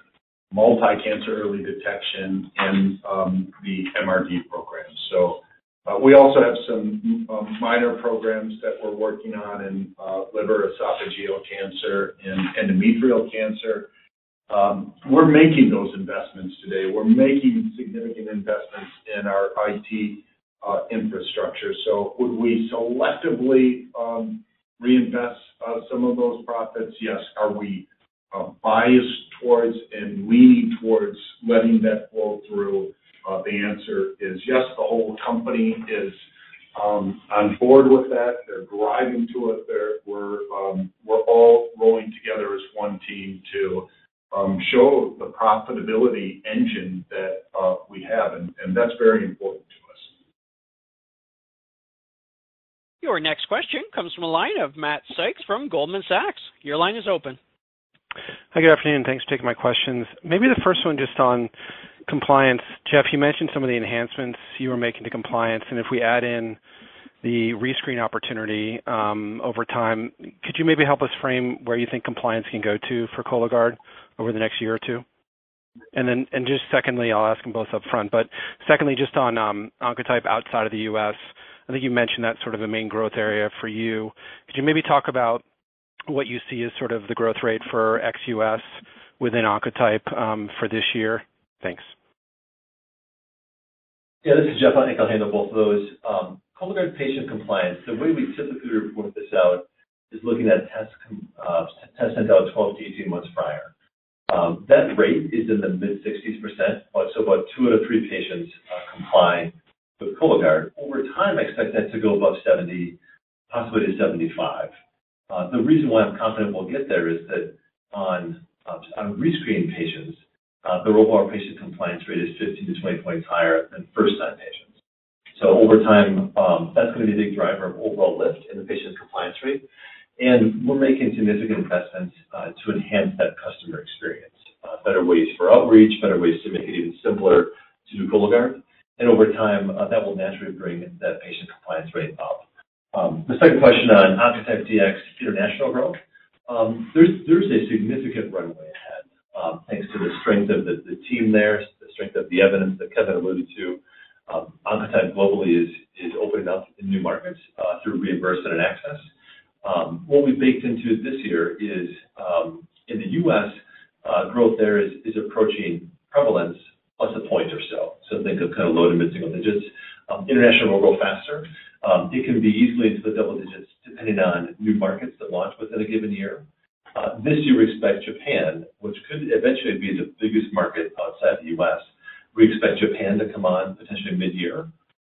multi-cancer early detection, and um, the M R D program. So uh, we also have some um, minor programs that we're working on in uh, liver, esophageal cancer, and endometrial cancer. Um, we're making those investments today. We're making significant investments in our I T uh, infrastructure. So would we selectively um, reinvest uh, some of those profits? Yes. Are we uh, biased towards and leaning towards letting that flow through? Uh, the answer is yes. The whole company is um, on board with that. They're driving to it. They're, we're um, we're all rolling together as one team to um, show the profitability engine that uh, we have, and, and that's very important to us. Your next question comes from a line of Matt Sykes from Goldman Sachs. Your line is open. Hi, good afternoon. Thanks for taking my questions. Maybe the first one just on compliance. Jeff, you mentioned some of the enhancements you were making to compliance, and if we add in the rescreen opportunity um, over time, could you maybe help us frame where you think compliance can go to for Cologuard over the next year or two? And then, and just secondly, I'll ask them both up front, but secondly, just on um, Oncotype outside of the U S, I think you mentioned that's sort of a main growth area for you. Could you maybe talk about what you see as sort of the growth rate for ex U S within Oncotype um, for this year? Thanks. Yeah, this is Jeff. I think I'll handle both of those. Um, Cologuard patient compliance, the way we typically report this out is looking at tests uh, test sent out twelve to eighteen months prior. Um, that rate is in the mid sixties percent, so about two out of three patients uh, comply with Cologuard. Over time, I expect that to go above seventy, possibly to seventy-five. Uh, the reason why I'm confident we'll get there is that on, uh, on rescreen patients, uh, the overall patient compliance rate is fifteen to twenty points higher than first-time patients. So over time, um, that's going to be a big driver of overall lift in the patient compliance rate. And we're making significant investments uh, to enhance that customer experience. Uh, better ways for outreach, better ways to make it even simpler to do Cologuard. And over time, uh, that will naturally bring that patient compliance rate up. Um, the second question on Oncotype D X international growth, um, there's, there's a significant runway ahead, um, thanks to the strength of the, the team there, the strength of the evidence that Kevin alluded to. Um, Oncotype globally is, is opening up in new markets uh, through reimbursement and access. Um, what we baked into this year is um, in the U S, uh, growth there is, is approaching prevalence plus a point or so. So think of kind of low to mid-single digits. Um, international will go faster. Um, it can be easily into the double digits depending on new markets that launch within a given year. Uh, this year we expect Japan, which could eventually be the biggest market outside the U S. We expect Japan to come on potentially mid-year,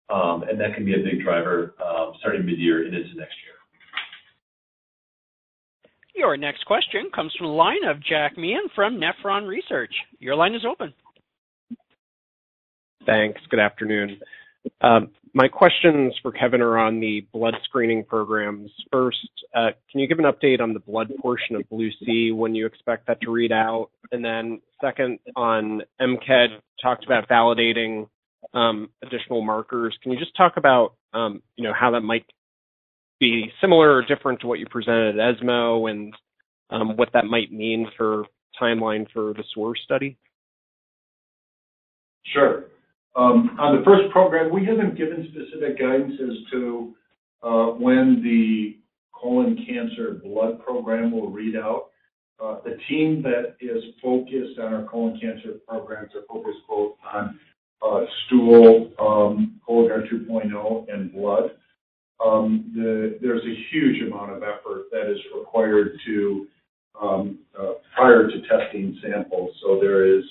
um, and that can be a big driver um, starting mid-year and into next year. Your next question comes from the line of Jack Meehan from Nephron Research. Your line is open. Thanks. Good afternoon. Uh, my questions for Kevin are on the blood screening programs. First, uh, can you give an update on the blood portion of Blue-C, when you expect that to read out? And then second, on M C E D, talked about validating um, additional markers. Can you just talk about um, you know, how that might be similar or different to what you presented at ESMO, and um, what that might mean for timeline for the SOAR study? Sure. Um, on the first program, we haven't given specific guidance as to uh, when the colon cancer blood program will read out. Uh, the team that is focused on our colon cancer programs are focused both on uh, stool, um, Cologuard two point oh, and blood. Um, the, there's a huge amount of effort that is required to um, uh, prior to testing samples. So there is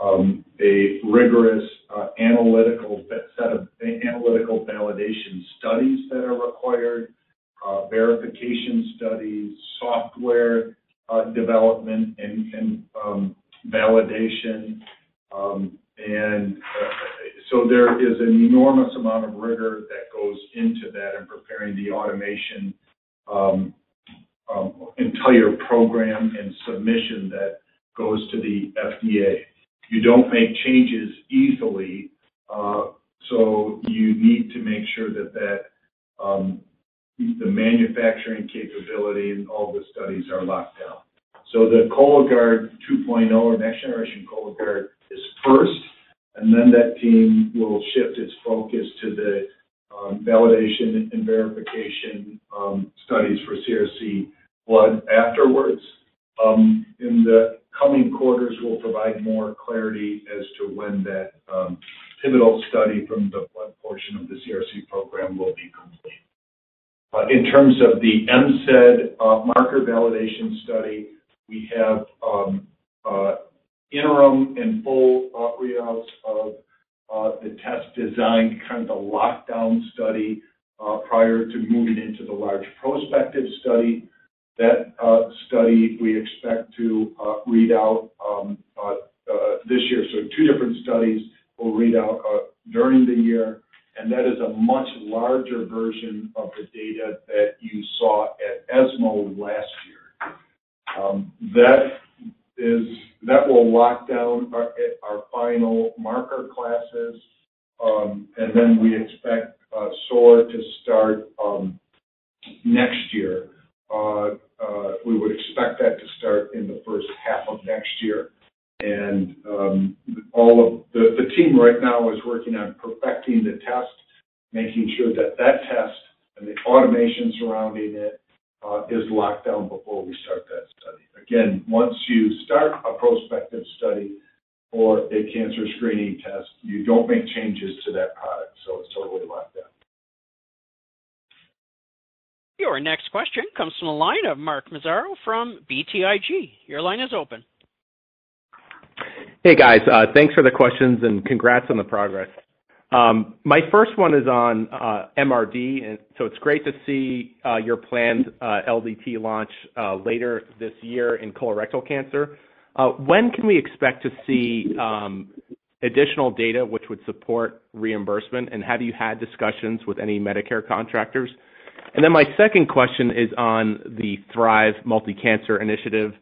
um, a rigorous uh, analytical set of analytical validation studies that are required, uh, verification studies, software uh, development and, and um, validation, um, and uh, so there is an enormous amount of rigor that goes into that and preparing the automation um, um, entire program and submission that goes to the F D A. You don't make changes easily, uh, so you need to make sure that, that um, the manufacturing capability and all the studies are locked down. So the Cologuard two point oh, or next generation Cologuard, is first. And then that team will shift its focus to the um, validation and verification um, studies for C R C blood afterwards. Um, in the coming quarters, we'll provide more clarity as to when that um, pivotal study from the blood portion of the C R C program will be complete. Uh, in terms of the M C E D uh, marker validation study, we have um, uh, interim and full uh, readouts of uh, the test design, kind of the lockdown study uh, prior to moving into the large prospective study. That uh, study we expect to uh, read out um, uh, uh, this year. So two different studies will read out uh, during the year, and that is a much larger version of the data that you saw at ESMO last year. Um, that is that will lock down our, our final marker classes, um, and then we expect uh, SOAR to start um, next year. Uh, uh, we would expect that to start in the first half of next year. And um, all of the, the team right now is working on perfecting the test, making sure that that test and the automation surrounding it Uh, is locked down before we start that study. Again, once you start a prospective study, or a cancer screening test, you don't make changes to that product. So it's totally locked up. Your next question comes from the line of Mark Mazzaro from B T I G. Your line is open. Hey, guys. Uh, thanks for the questions and congrats on the progress. Um, my first one is on uh, M R D, and so it's great to see uh, your planned uh, L D T launch uh, later this year in colorectal cancer. Uh, when can we expect to see um, additional data which would support reimbursement, and have you had discussions with any Medicare contractors? And then my second question is on the Thrive multi-cancer initiative.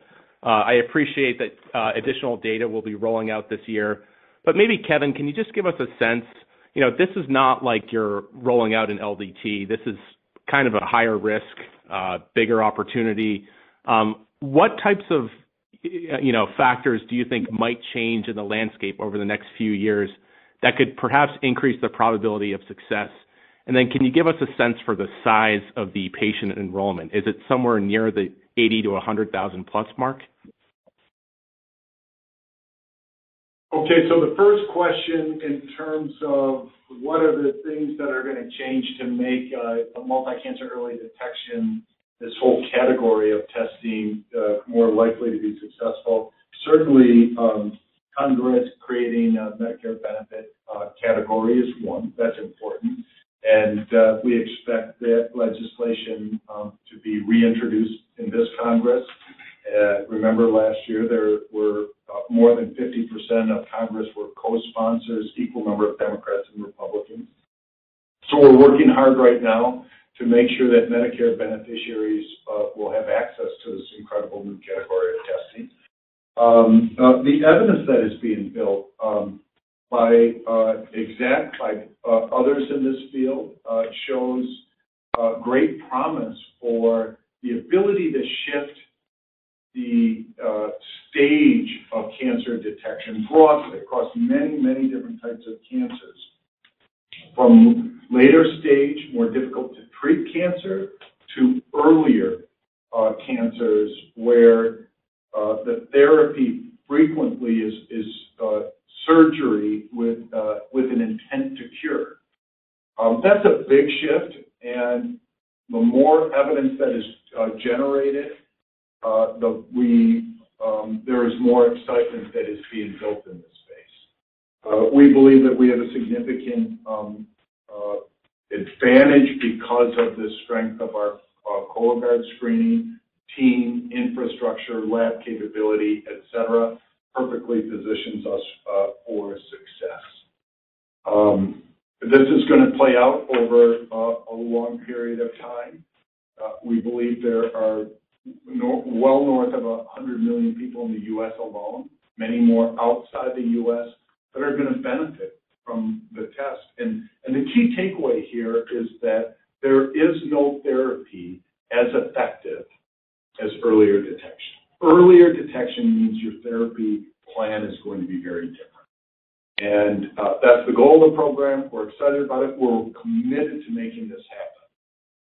Uh, I appreciate that uh, additional data will be rolling out this year, but maybe, Kevin, can you just give us a sense? You know, this is not like you're rolling out an L D T. This is kind of a higher risk, uh, bigger opportunity. Um, what types of, you know, factors do you think might change in the landscape over the next few years that could perhaps increase the probability of success? And then can you give us a sense for the size of the patient enrollment? Is it somewhere near the eighty to one hundred thousand plus mark? Okay, so the first question in terms of what are the things that are going to change to make uh, a multi-cancer early detection, this whole category of testing, uh, more likely to be successful. Certainly, um, Congress creating a Medicare benefit uh, category is one. That's important. And uh, we expect that legislation um, to be reintroduced in this Congress. Uh, remember last year there were uh, more than fifty percent of Congress were co-sponsors, equal number of Democrats and Republicans. So we're working hard right now to make sure that Medicare beneficiaries uh, will have access to this incredible new category of testing. Um, uh, the evidence that is being built um, by uh, Exact, by uh, others in this field, uh, shows uh, great promise for the ability to shift the uh, stage of cancer detection broadly across many, many different types of cancers, from later stage, more difficult to treat cancer, to earlier uh, cancers where uh, the therapy frequently is, is uh, surgery with, uh, with an intent to cure. Um, that's a big shift, and the more evidence that is uh, generated, Uh, the, we, um, there is more excitement that is being built in this space. Uh, we believe that we have a significant um, uh, advantage because of the strength of our uh, Cologuard screening, team, infrastructure, lab capability, et cetera, perfectly positions us uh, for success. Um, this is going to play out over uh, a long period of time. Uh, we believe there are well north of one hundred million people in the U S alone, many more outside the U S that are going to benefit from the test. And, and the key takeaway here is that there is no therapy as effective as earlier detection. Earlier detection means your therapy plan is going to be very different. And uh, that's the goal of the program. We're excited about it. We're committed to making this happen.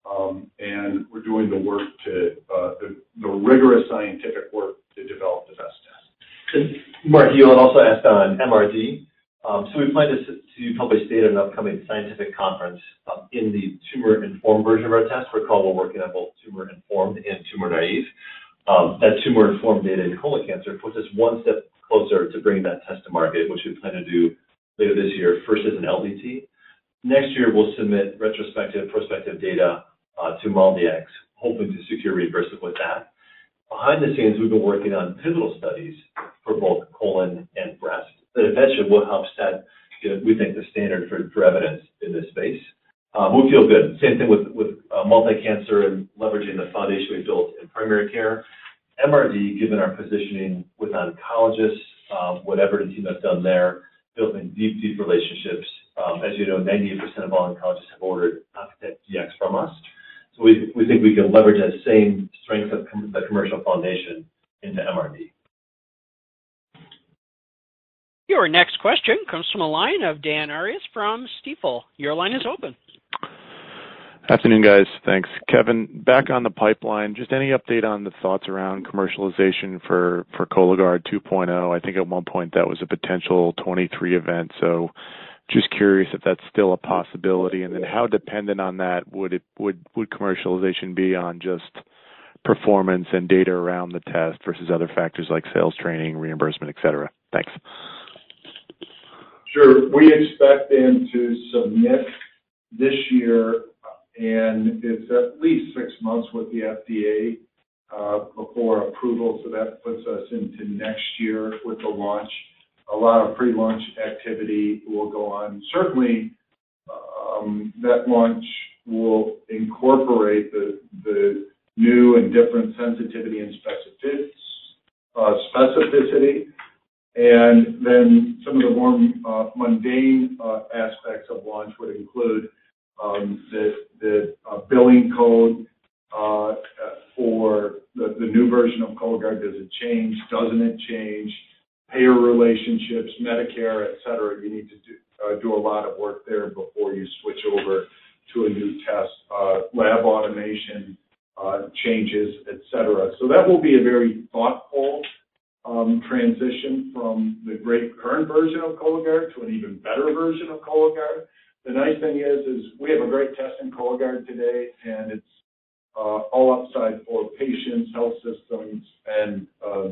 Um, and we're doing the work to, uh, the, the rigorous scientific work to develop the best test. Mark, you also asked on M R D. Um, so we plan to, to publish data in an upcoming scientific conference um, in the tumor-informed version of our test. Recall we're working on both tumor-informed and tumor-naive. Um, that tumor-informed data in colon cancer puts us one step closer to bringing that test to market, which we plan to do later this year, first as an L D T. Next year, we'll submit retrospective, prospective data Uh, to MolDX, hoping to secure reimbursement with that. Behind the scenes, we've been working on pivotal studies for both colon and breast that eventually will help set, you know, we think, the standard for, for evidence in this space. Um, we feel good. Same thing with, with uh, multi-cancer and leveraging the foundation we built in primary care. M R D, given our positioning with oncologists, um, whatever the team has done there, building deep, deep relationships. Um, as you know, ninety-eight percent of all oncologists have ordered Oncotype D X from us. So we, we think we can leverage that same strength of com the commercial foundation into M R D. Your next question comes from a line of Dan Arias from Stifel. Your line is open. Afternoon, guys. Thanks. Kevin, back on the pipeline, just any update on the thoughts around commercialization for, for Cologuard two point oh? I think at one point that was a potential twenty-three event, so just curious if that's still a possibility, and then how dependent on that would it would, would commercialization be on just performance and data around the test versus other factors like sales training, reimbursement, et cetera? Thanks. Sure. We expect them to submit this year, and it's at least six months with the F D A uh, before approval, so that puts us into next year with the launch. A lot of pre-launch activity will go on. Certainly, um, that launch will incorporate the, the new and different sensitivity and specificity, uh, specificity, and then some of the more uh, mundane uh, aspects of launch would include Um, the, the uh, billing code uh, for the, the new version of Cologuard. Does it change? Doesn't it change? Payer relationships, Medicare, et cetera. You need to do, uh, do a lot of work there before you switch over to a new test. Uh, lab automation uh, changes, et cetera. So that will be a very thoughtful um, transition from the great current version of Cologuard to an even better version of Cologuard. The nice thing is, is we have a great test in Cologuard today, and it's uh, all upside for patients, health systems, and, uh,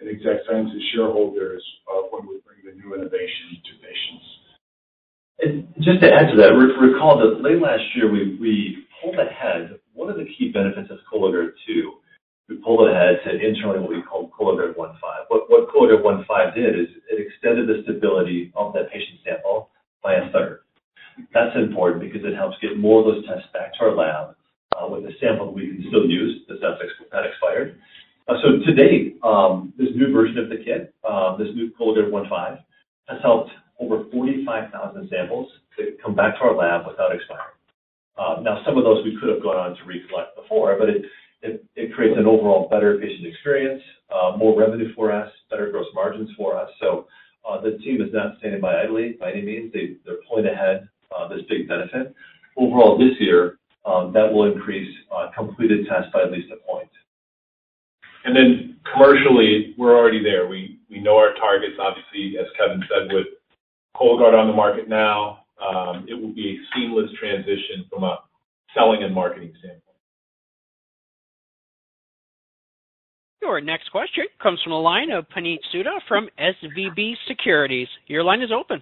and Exact Sciences shareholders uh, when we bring the new innovation to patients. And just to add to that, re- recall that late last year we, we pulled ahead one of the key benefits of Cologuard two. We pulled ahead to internally what we called Cologuard one point five. What, what Cologuard one point five did is it extended the stability of that patient sample by a third. That's important because it helps get more of those tests back to our lab uh, with a sample we can still use that's not expired. Uh, so to date, um, this new version of the kit, uh, this new Cologuard one point five, has helped over forty-five thousand samples that come back to our lab without expiring. Uh, now, some of those we could have gone on to recollect before, but it, it, it creates an overall better patient experience, uh, more revenue for us, better gross margins for us. So uh, the team is not standing by idly by any means. They, they're pulling ahead Uh, this big benefit. Overall, this year, um, that will increase uh, completed tests by at least a point. And then commercially, we're already there. We we know our targets, obviously, as Kevin said, with Cologuard on the market now. Um, it will be a seamless transition from a selling and marketing standpoint. Your next question comes from the line of Puneet Souda from S V B Securities. Your line is open.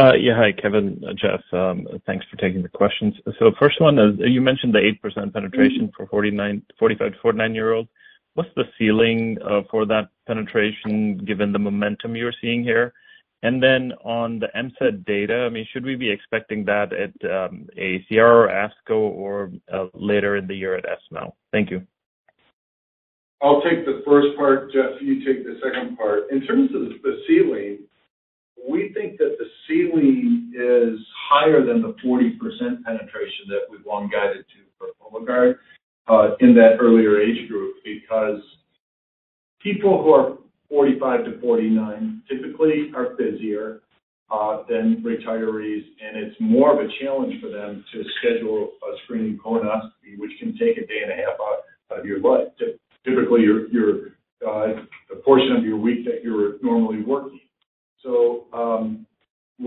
Uh, yeah, hi, Kevin, uh, Jeff. Um, thanhanks for taking the questions. So first one is, you mentioned the eight percent penetration for forty-nine, forty-five to forty-nine-year-olds. What's the ceiling uh, for that penetration given the momentum you're seeing here? And then on the M C E D data, I mean, should we be expecting that at um, A A C R or ASCO or uh, later in the year at ESMO? Thank you. I'll take the first part, Jeff. You take the second part. In terms of the ceiling, we think that the ceiling is higher than the forty percent penetration that we've long guided to for Cologuard uh, in that earlier age group, because people who are forty-five to forty-nine typically are busier uh, than retirees, and it's more of a challenge for them to schedule a screening colonoscopy, which can take a day and a half out of your life. Typically, you're, you're, uh, the portion of your week that you're normally working. So um,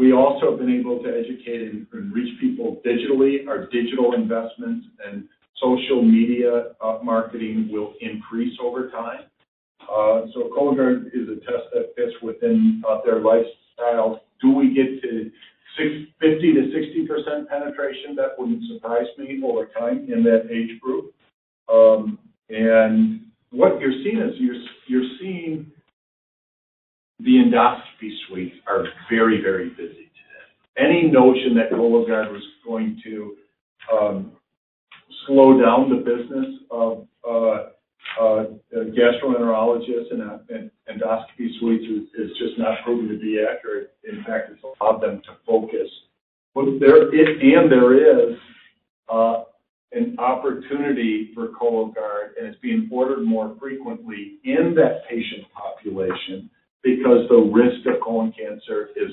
we also have been able to educate and, and reach people digitally. Our digital investments and social media uh, marketing will increase over time. Uh, so Cologuard is a test that fits within uh, their lifestyle. Do we get to fifty to sixty percent penetration? That wouldn't surprise me over time in that age group. Um, and what you're seeing is you're, you're seeing the endoscopy suites are very, very busy today. Any notion that Cologuard was going to um, slow down the business of uh, uh, gastroenterologists and, uh, and endoscopy suites is, is just not proven to be accurate. In fact, it's allowed them to focus. But there is, and there is uh, an opportunity for Cologuard, and it's being ordered more frequently in that patient population, because the risk of colon cancer is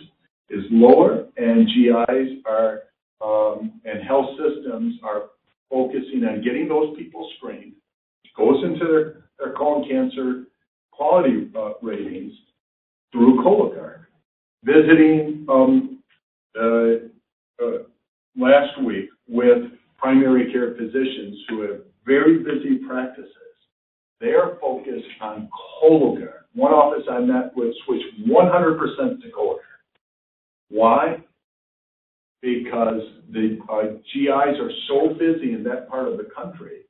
is lower, and G Is are um, and health systems are focusing on getting those people screened, goes into their, their colon cancer quality uh, ratings through Cologuard. Visiting um, uh, uh, last week with primary care physicians who have very busy practices, they are focused on Cologuard. One office I met with switched one hundred percent to Cologuard. Why? Because the uh, G Is are so busy in that part of the country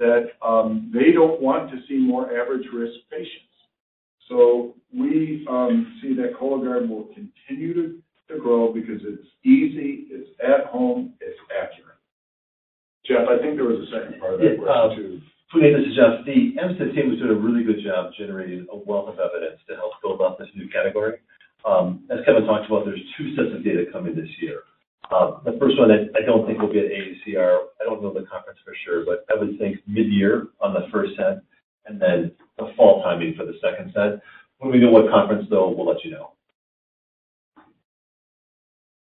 that um, they don't want to see more average risk patients. So we um, see that Cologuard will continue to, to grow because it's easy, it's at home, it's accurate. Jeff, I think there was a second part of that yeah, question, um, too. Puneet, this is Jeff. The M C E D team has done a really good job generating a wealth of evidence to help build up this new category. Um, as Kevin talked about, there's two sets of data coming this year. Um, the first one I, I don't think will be at A A C R. I don't know the conference for sure, but I would think mid-year on the first set, and then the fall timing for the second set. When we know what conference, though, we'll let you know.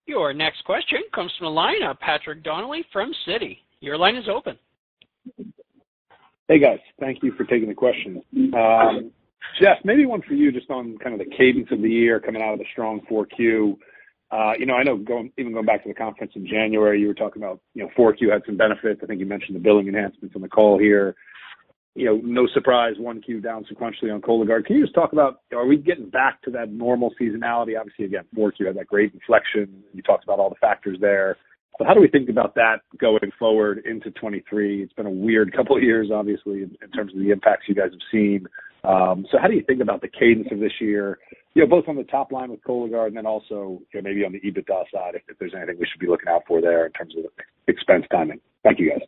Your next question comes from the line of Patrick Donnelly from Citi. Your line is open. Hey, guys. Thank you for taking the question. Um, Jeff, maybe one for you just on kind of the cadence of the year coming out of the strong four Q. Uh, you know, I know going, even going back to the conference in January, you were talking about, you know, four Q had some benefits. I think you mentioned the billing enhancements on the call here. You know, no surprise, one Q down sequentially on Cologuard. Can you just talk about, are we getting back to that normal seasonality? Obviously, again, four Q had that great inflection. You talked about all the factors there. But how do we think about that going forward into twenty-three? It's been a weird couple of years, obviously, in, in terms of the impacts you guys have seen. Um, so how do you think about the cadence of this year, you know, both on the top line with Cologuard and then also, you know, maybe on the EBITDA side, if, if there's anything we should be looking out for there in terms of expense timing? Thank you, guys.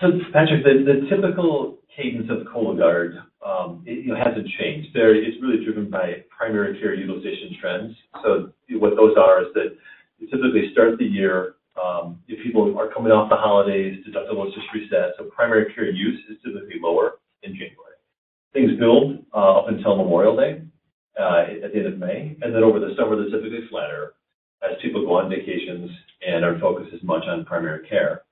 So, Patrick, the, the typical cadence of Cologuard um, it, you know, hasn't changed. There, it's really driven by primary care utilization trends. So what those are is that you typically start the year, um, if people are coming off the holidays, deductibles just reset. So primary care use is typically lower in January. Things build uh, up until Memorial Day uh, at the end of May. And then over the summer, they're typically flatter as people go on vacations and our focus is much on primary care.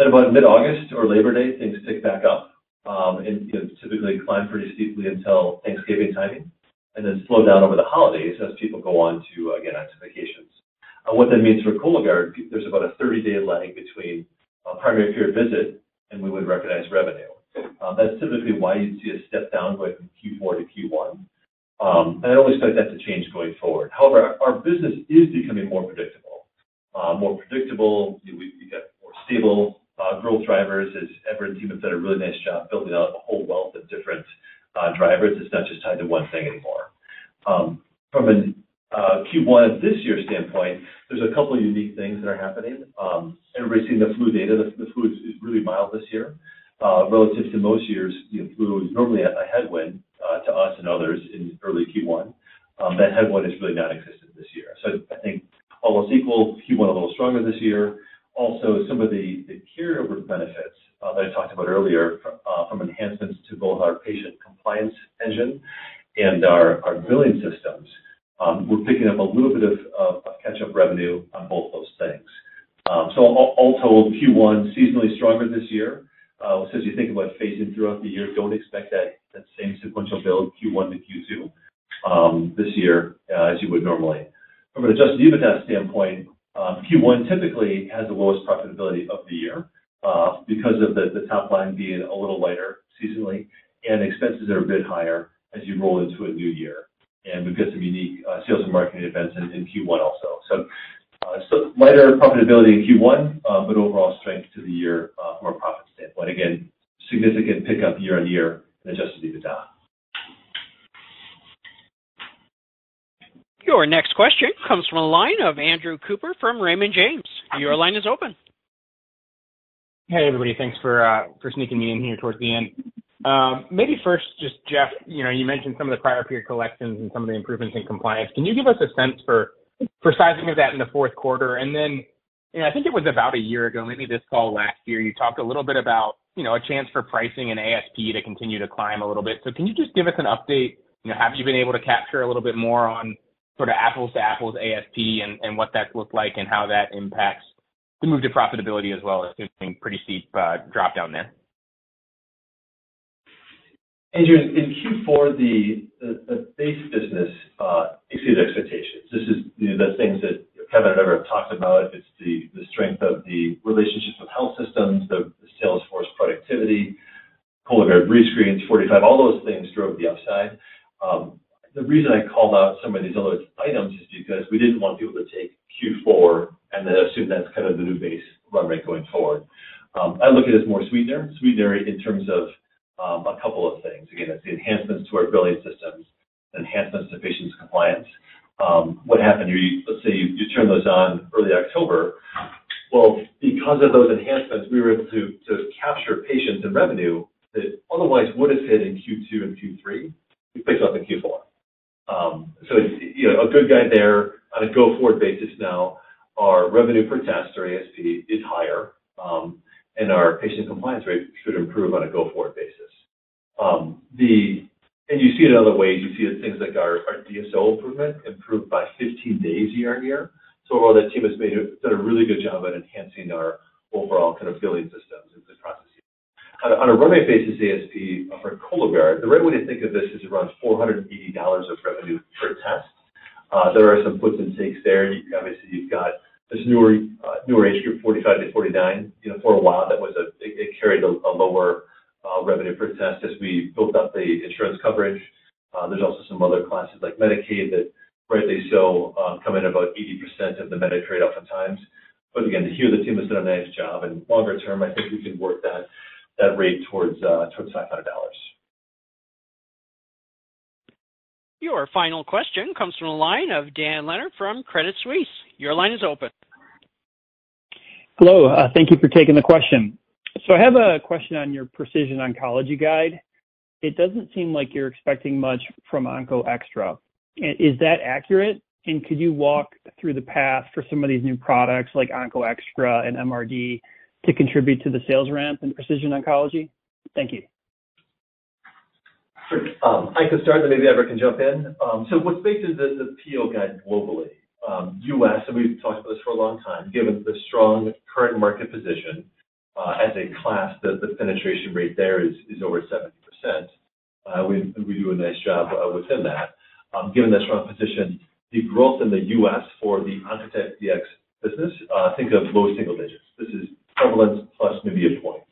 At about mid-August or Labor Day, things pick back up um, and you know, typically climb pretty steeply until Thanksgiving timing, and then slow down over the holidays as people go on to, again, on to vacations. Uh, what that means for Cologuard, there's about a thirty-day lag between a primary care visit and we would recognize revenue. Uh, that's typically why you'd see a step down going from Q four to Q one. Um, and I don't expect that to change going forward. However, our, our business is becoming more predictable. Uh, more predictable, you know, we, we get more stable Uh, growth drivers, is Everett and team have done a really nice job building out a whole wealth of different uh, drivers. It's not just tied to one thing anymore. Um, from a uh, Q one of this year standpoint, there's a couple of unique things that are happening. Um, everybody's seen the flu data. The, the flu is, is really mild this year. Uh, relative to most years, you know, flu is normally a, a headwind uh, to us and others in early Q one. Um, that headwind is really non-existent this year. So I think almost equal, Q one a little stronger this year. Also, some of the, the carryover benefits uh, that I talked about earlier from, uh, from enhancements to both our patient compliance engine and our, our billing systems, um, we're picking up a little bit of, of catch-up revenue on both those things. Um, so all, all told, Q one seasonally stronger this year. Uh, so as you think about phasing throughout the year, don't expect that, that same sequential build Q one to Q two um, this year uh, as you would normally. From an adjusted EBITDA standpoint, Um, Q one typically has the lowest profitability of the year uh, because of the, the top line being a little lighter seasonally, and expenses are a bit higher as you roll into a new year. And we've got some unique uh, sales and marketing events in, in Q one also. So, uh, so lighter profitability in Q one, uh, but overall strength to the year uh, from a profit standpoint. Again, significant pickup year on year in adjusted EBITDA. Your next question comes from a line of Andrew Cooper from Raymond James. Your line is open. Hey, everybody. Thanks for uh, for sneaking me in here towards the end. Um, maybe first, just, Jeff, you know, you mentioned some of the prior period collections and some of the improvements in compliance. Can you give us a sense for, for sizing of that in the fourth quarter? And then, you know, I think it was about a year ago, maybe this call last year, you talked a little bit about, you know, a chance for pricing and A S P to continue to climb a little bit. So can you just give us an update? You know, have you been able to capture a little bit more on sort of apples to apples A S P and, and what that's looked like and how that impacts the move to profitability as well, assuming pretty steep uh, drop down there. Andrew, in Q four, the, the, the base business uh, exceeded expectations. This is you know, the things that Kevin and Everett have talked about. It's the, the strength of the relationships with health systems, the, the sales force productivity, Cologuard rescreens, forty-five, all those things drove the upside. Um, the reason I called out some of these other items is because we didn't want people to take Q four and then assume that's kind of the new base run rate going forward. Um, I look at it as more sweetener, sweetener in terms of um, a couple of things. Again, it's the enhancements to our billing systems, enhancements to patients' compliance. Um, what happened? You, let's say you, you turn those on early October. Well, because of those enhancements, we were able to, to capture patients and revenue that otherwise would have hit in Q two and Q three. We picked up in Q four. Um, so it's you know a good guy there on a go-forward basis now. Our revenue per test, or A S P, is higher, um, and our patient compliance rate should improve on a go-forward basis. Um, the And you see it in other ways. You see it things like our, our D S O improvement improved by fifteen days year on year. So overall, that team has made a, done a really good job at enhancing our overall kind of billing systems and processes. On a, on a run rate basis, A S P for Cologuard, the right way to think of this is around four hundred eighty dollars of revenue per test. Uh, there are some puts and takes there. You, obviously, you've got this newer uh, newer age group, forty-five to forty-nine. You know, for a while, that was a it, it carried a, a lower Uh, revenue per test as we built up the insurance coverage. Uh, there's also some other classes like Medicaid that, rightly so, uh, come in about eighty percent of the Medicare rate oftentimes. But again, here the team has done a nice job, and longer term, I think we can work that that rate towards uh, towards five hundred dollars. Your final question comes from the line of Dan Leonard from Credit Suisse. Your line is open. Hello. Uh, thank you for taking the question. So I have a question on your precision oncology guide. It doesn't seem like you're expecting much from OncoExtra. Is that accurate? And could you walk through the path for some of these new products like OncoExtra and M R D to contribute to the sales ramp in precision oncology? Thank you. Sure. Um, I could start, then maybe Everett can jump in. Um, so what's baked into the, the P O guide globally? Um, U S, and we've talked about this for a long time, given the strong current market position, Uh, as a class, the, the penetration rate there is, is over seventy percent. Uh, we, we do a nice job uh, within that. Um, given that strong position, the growth in the U S for the Oncotype D X business, uh, think of low single digits. This is prevalence plus maybe a point.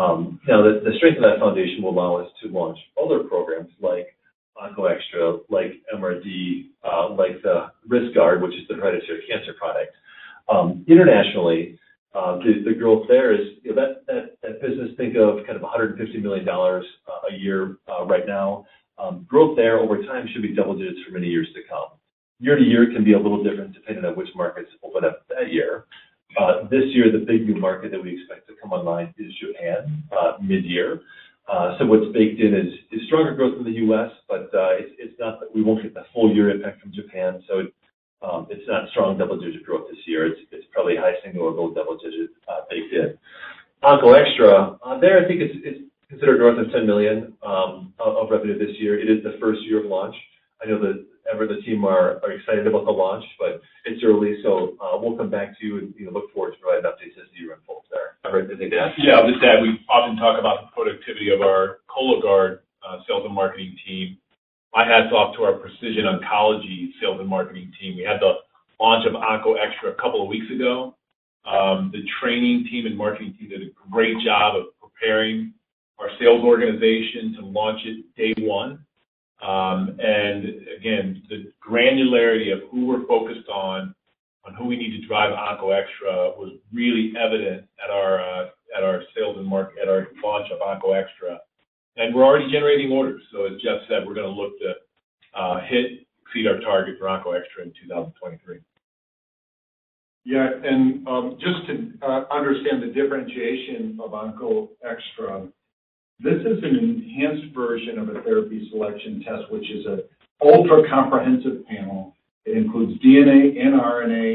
Um, now, the, the strength of that foundation will allow us to launch other programs like OncoExtra, like M R D, uh, like the RiskGuard, which is the hereditary cancer product. Um, internationally, Uh, the, the growth there is, you know, that, that, that business, think of kind of one hundred fifty million dollars uh, a year uh, right now. Um, growth there over time should be double digits for many years to come. Year to year can be a little different depending on which markets open up that year. Uh, this year, the big new market that we expect to come online is Japan uh, mid-year. Uh, so what's baked in is, is stronger growth in the U S, but uh, it's, it's not that we won't get the full year impact from Japan. So it, Um, it's not strong double-digit growth this year. It's, it's probably high single or low double-digit uh, baked in. OncoExtra, uh, there I think it's, it's considered north of ten million dollars um, of, of revenue this year. It is the first year of launch. I know that Ever the team are, are excited about the launch, but it's early, so uh, we'll come back to you and you know, look forward to providing updates as the year unfolds there. Ever, anything to add? Yeah, I'll just add, we often talk about the productivity of our Cologuard uh, sales and marketing team. My hats off to our precision oncology sales and marketing team. We had the launch of OncoExtra a couple of weeks ago. Um, the training team and marketing team did a great job of preparing our sales organization to launch it day one. Um, and again, the granularity of who we're focused on, on who we need to drive OncoExtra, was really evident at our uh, at our sales and market at our launch of OncoExtra. And we're already generating orders. So as Jeff said, we're going to look to uh, hit, exceed our target for OncoExtra in two thousand twenty-three. Yeah, and um, just to uh, understand the differentiation of OncoExtra, this is an enhanced version of a therapy selection test, which is an ultra-comprehensive panel. It includes D N A and R N A.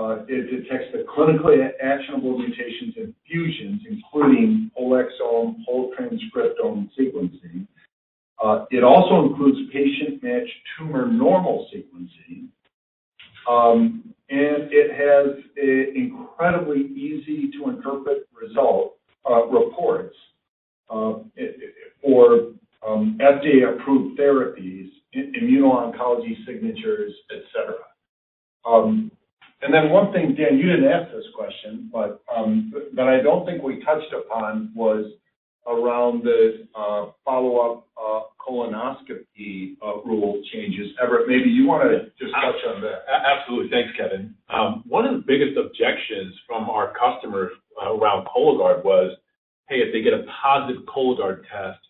Uh, it detects the clinically actionable mutations and fusions, including whole exome, whole transcriptome sequencing. Uh, it also includes patient-matched tumor normal sequencing. Um, and it has an incredibly easy to interpret result uh, reports uh, for um, F D A approved therapies, immuno-oncology signatures, et cetera. Um, and then one thing, Dan, you didn't ask this question, but um, that I don't think we touched upon was around the uh, follow-up uh, colonoscopy uh, rule changes. Everett, maybe you want to just touch on that. Absolutely. Thanks, Kevin. Um, one of the biggest objections from our customers uh, around Cologuard was, hey, if they get a positive Cologuard test,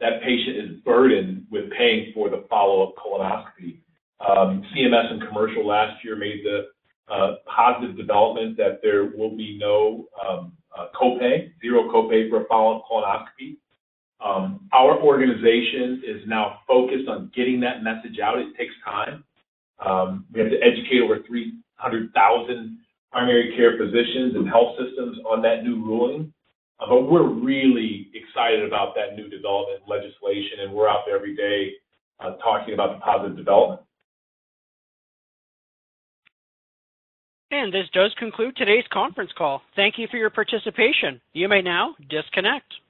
that patient is burdened with paying for the follow-up colonoscopy. Um, C M S and commercial last year made the uh, positive development that there will be no um, Uh, copay, zero copay for a follow-up colonoscopy. Um, our organization is now focused on getting that message out. It takes time. Um, we have to educate over three hundred thousand primary care physicians and health systems on that new ruling. Uh, but we're really excited about that new development legislation, and we're out there every day uh, talking about the positive development. And this does conclude today's conference call. Thank you for your participation. You may now disconnect.